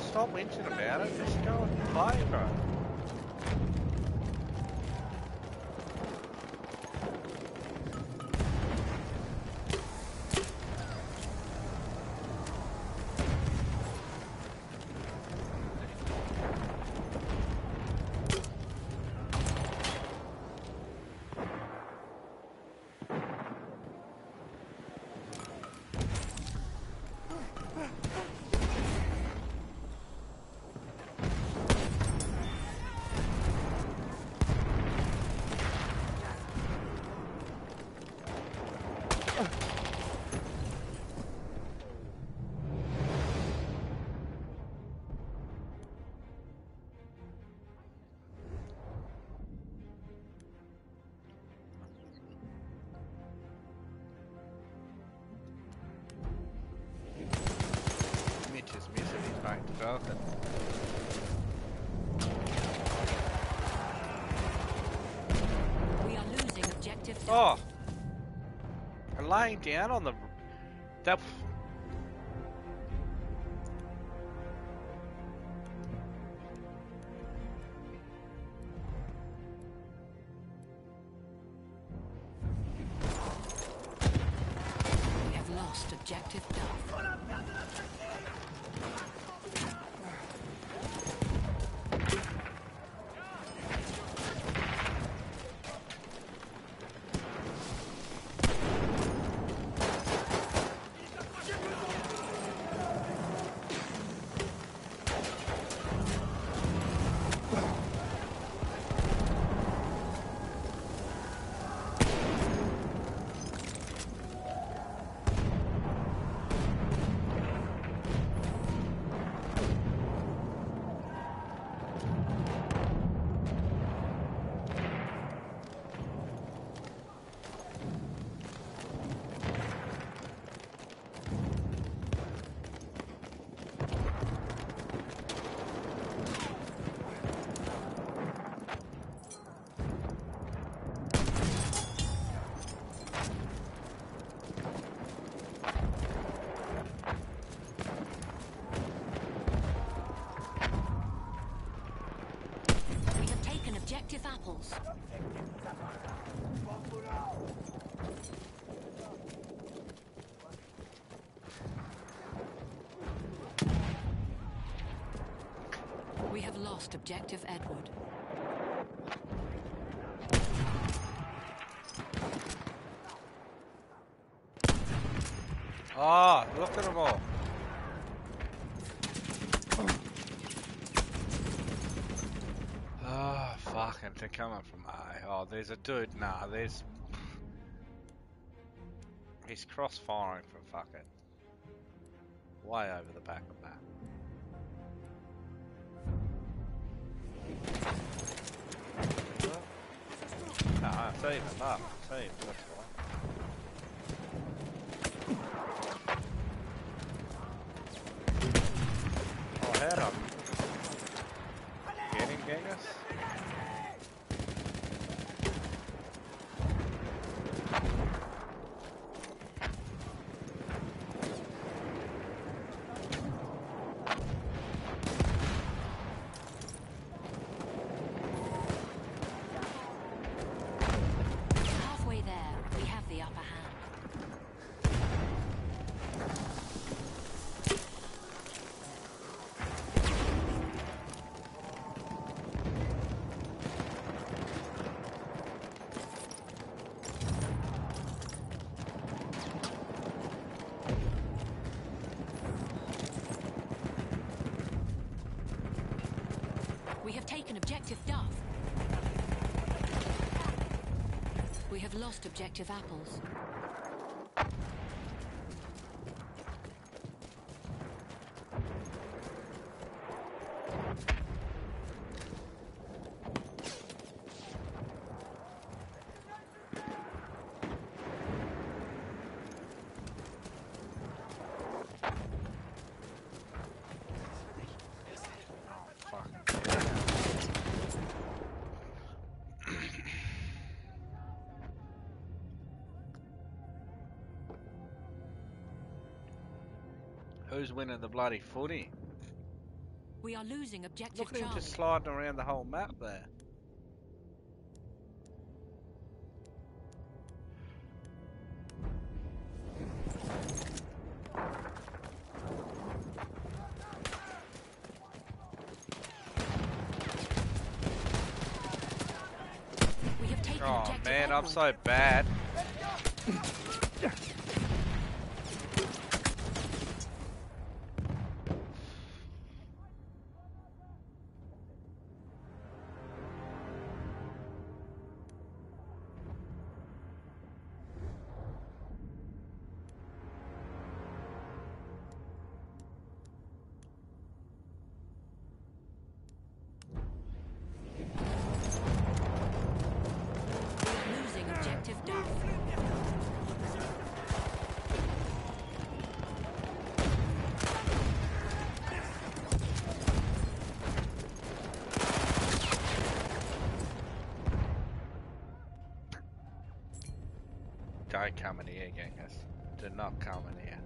Stop whinging about it, just go and play, bro. Falcon. We are losing objective. Oh, they're lying down on the that. We have lost objective. We have lost objective Edward. Ah, look at them all. Oh, fucking, they're coming from high. Oh, there's a dude now. Nah, there's. He's cross-firing from fucking. Way over the back of that. Ah, save it up. Save it, that's right. Oh, head up. Get him, Genghis. We have lost objective apples. Who's winning the bloody footy? We are losing objective. Look at him just sliding around the whole map there. We have taken oh man, I'm so bad. Don't come in here, Genghis. Do not come in here.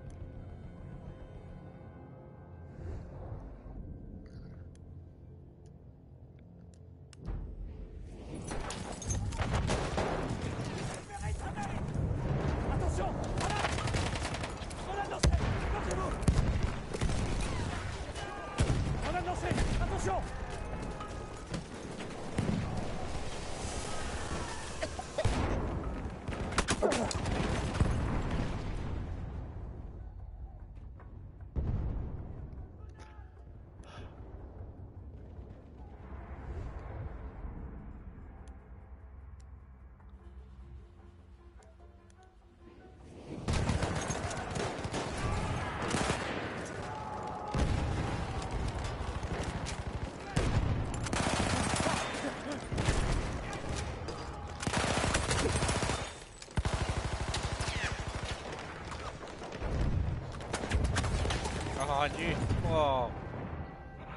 I knew. Oh,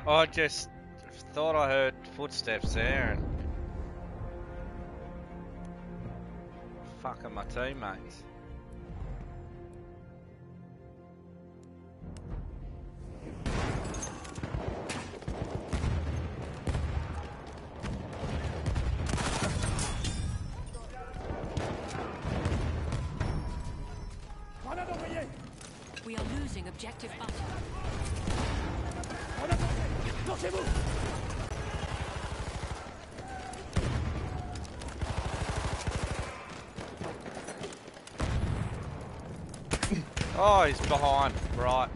I just thought I heard footsteps there and fucking my teammates. We are losing objective button. Oh, he's behind. Right.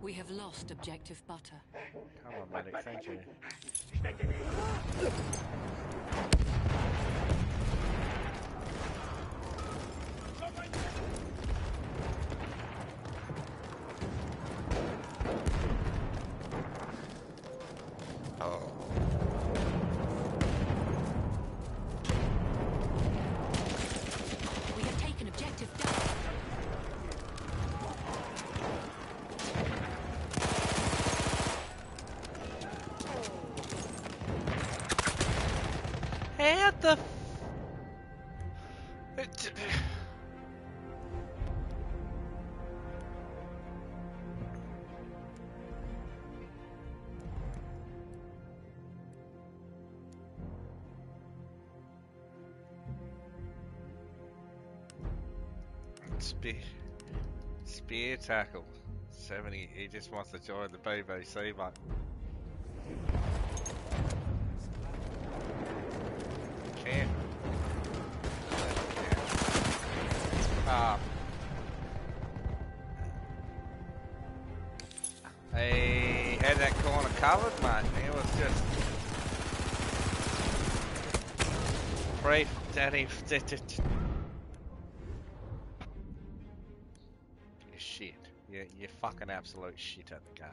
We have lost objective butter. Come on, medic, thank you. Spear, spear tackle, seventy. He just wants to join the B B C, mate. Can't. Ah. He had that corner covered, mate. It was just brief, Danny. You're, you're fucking absolute shit at the game.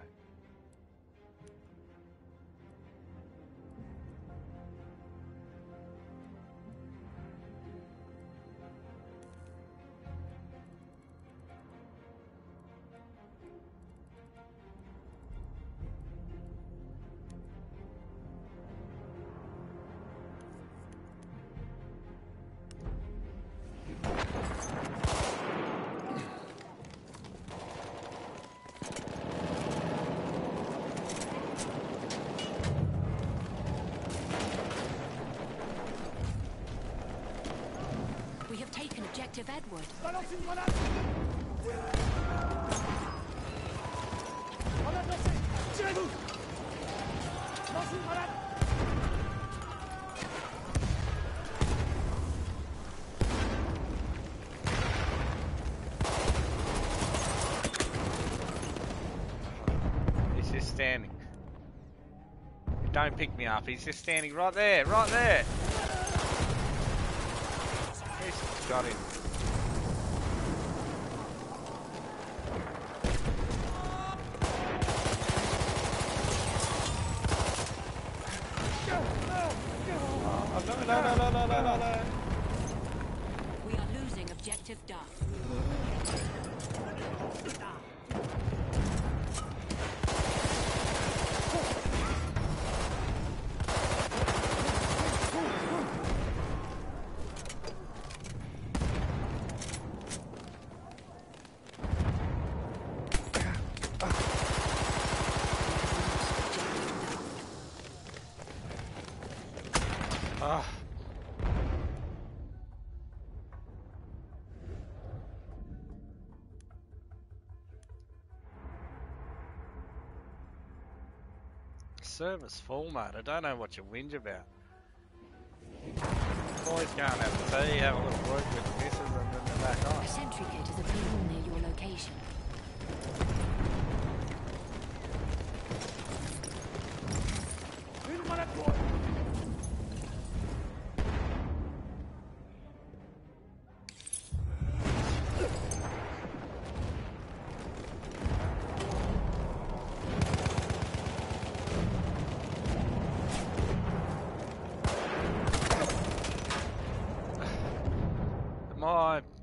Edward. He's just standing. Don't pick me up. He's just standing right there, right there. He's got him. Service full, mate. I don't know what you whinge about. Boys can't have tea, have a little work with the missus, and then they're back on. A sentry kit is appearing near your location.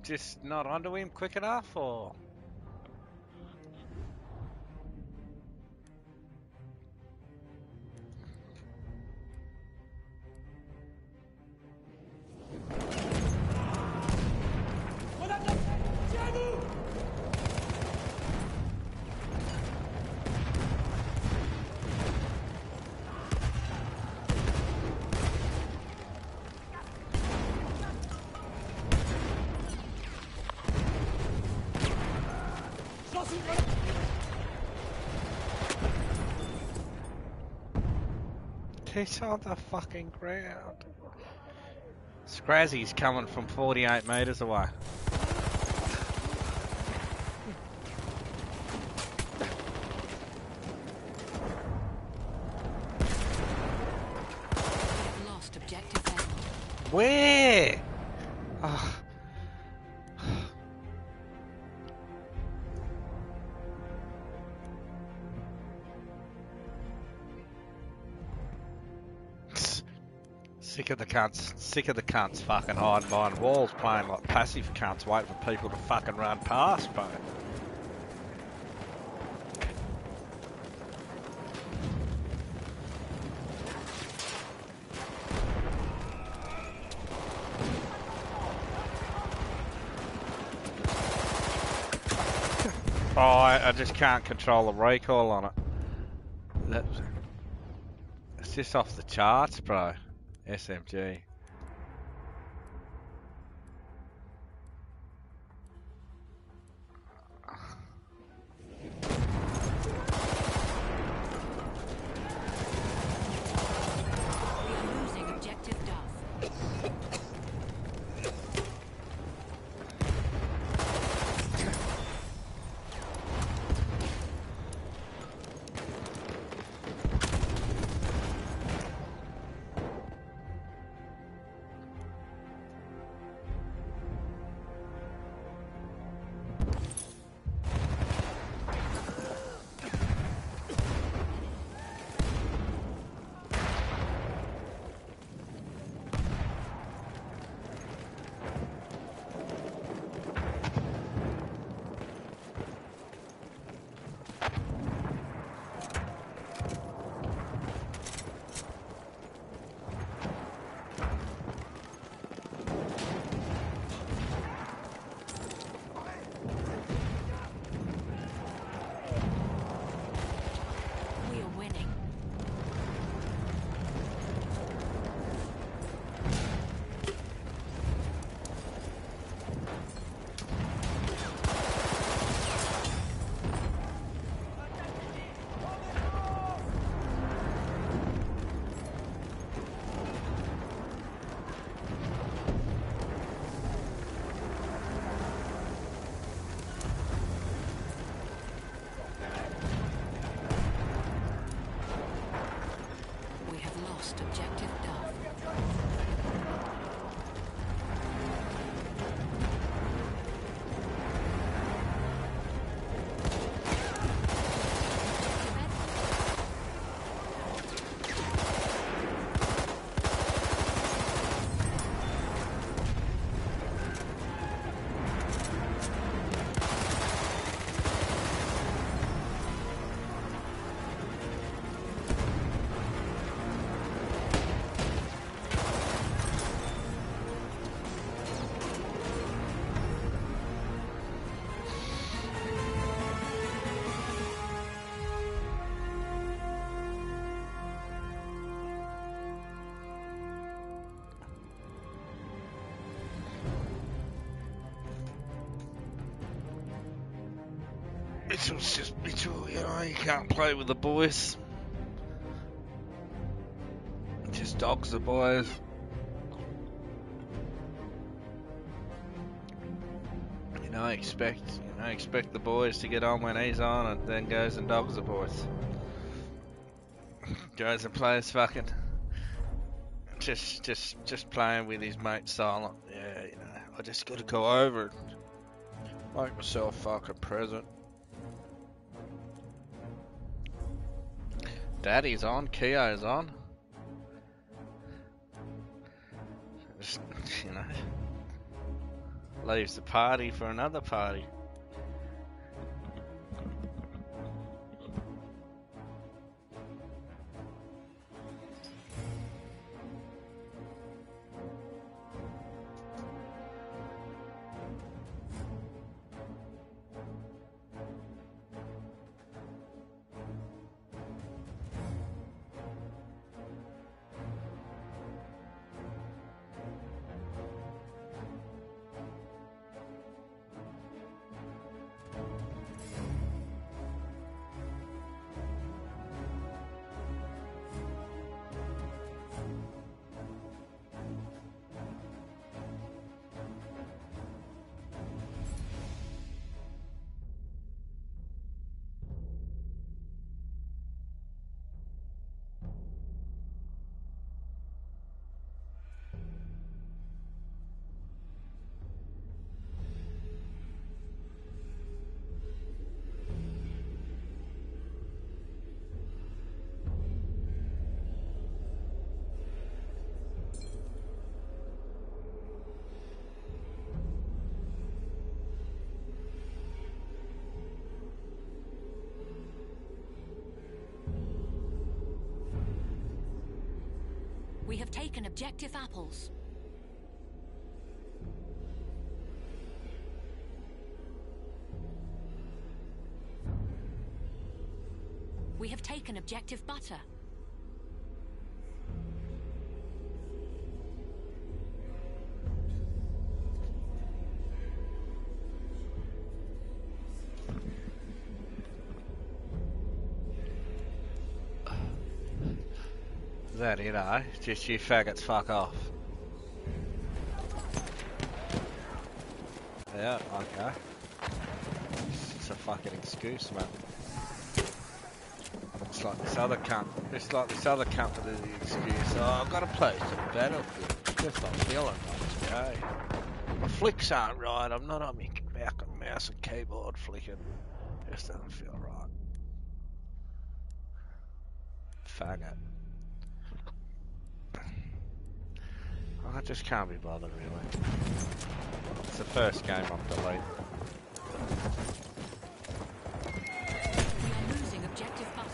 Just not onto him quick enough, or It's on the fucking ground. Scrazzy's coming from forty-eight meters away. Lost objective. Where? Oh. Sick of the cunts, sick of the cunts fucking hiding behind walls, playing like passive cunts, waiting for people to fucking run past, bro. Oh, I, I just can't control the recoil on it. That's, it's just off the charts, bro. S M G. Losing objective Duff. Mitchell's just Mitchell, you know, you can't play with the boys. Just dogs the boys. You know, expect you know, expect the boys to get on when he's on, and then goes and dogs the boys. Goes and plays fucking just just just playing with his mate silent. Yeah, you know, I just gotta go over and make myself fucking present. Daddy's on, Keo's on. Just, you know, leaves the party for another party. We have taken objective apples. We have taken objective butter. Then, you know, just you faggots fuck off. Yeah, okay. It's a fucking excuse, man. It's like this other cunt. It's like this other cunt with the excuse. Oh, I've got to play some Battlefield. I'm just not feeling much, okay? My flicks aren't right. I'm not on my mouse and keyboard flicking. It just doesn't feel right. Faggot. I just can't be bothered, really. It's the first game I'm deleting. We are losing objective butter.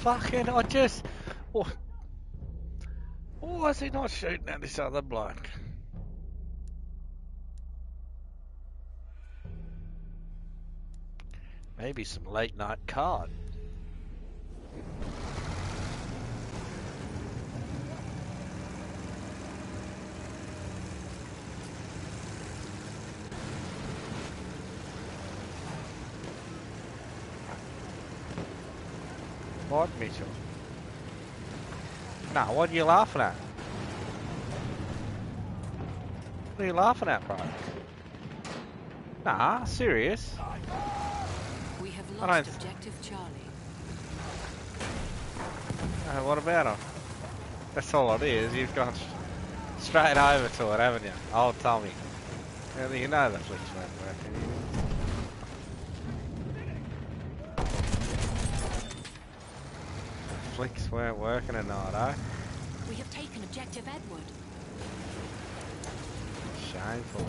Fucking, I just... Why is he not shooting at this other bloke? Maybe some late night card. What, Mitchell? Nah, what are you laughing at? What are you laughing at, bro? Nah, serious. We have lost I don't... objective Charlie. Uh, what about him? That's all it is. You've gone straight over to it, haven't you? Oh, Tommy. You know the flicks won't work, do you? Flicks weren't working or not, eh? We have taken objective Edward. Shameful.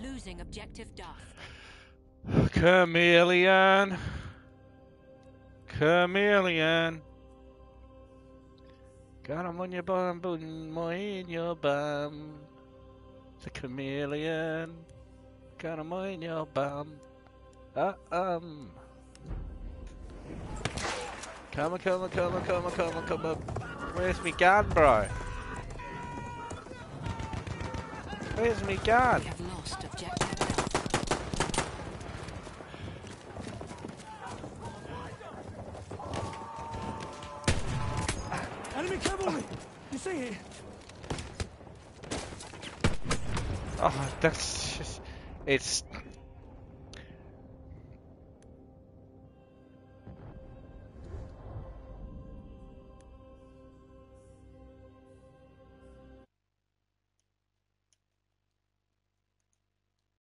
Losing objective Duff. Chameleon. Chameleon. Got him on your bum, putting more in your bum. It's a chameleon. Got him on your bum. Uh um. Come on, come on, come on, come on, come on, come on. Where's me gun, bro? Where's me gun? We have lost objective. Enemy cavalry! You see it? Oh, that's just... It's...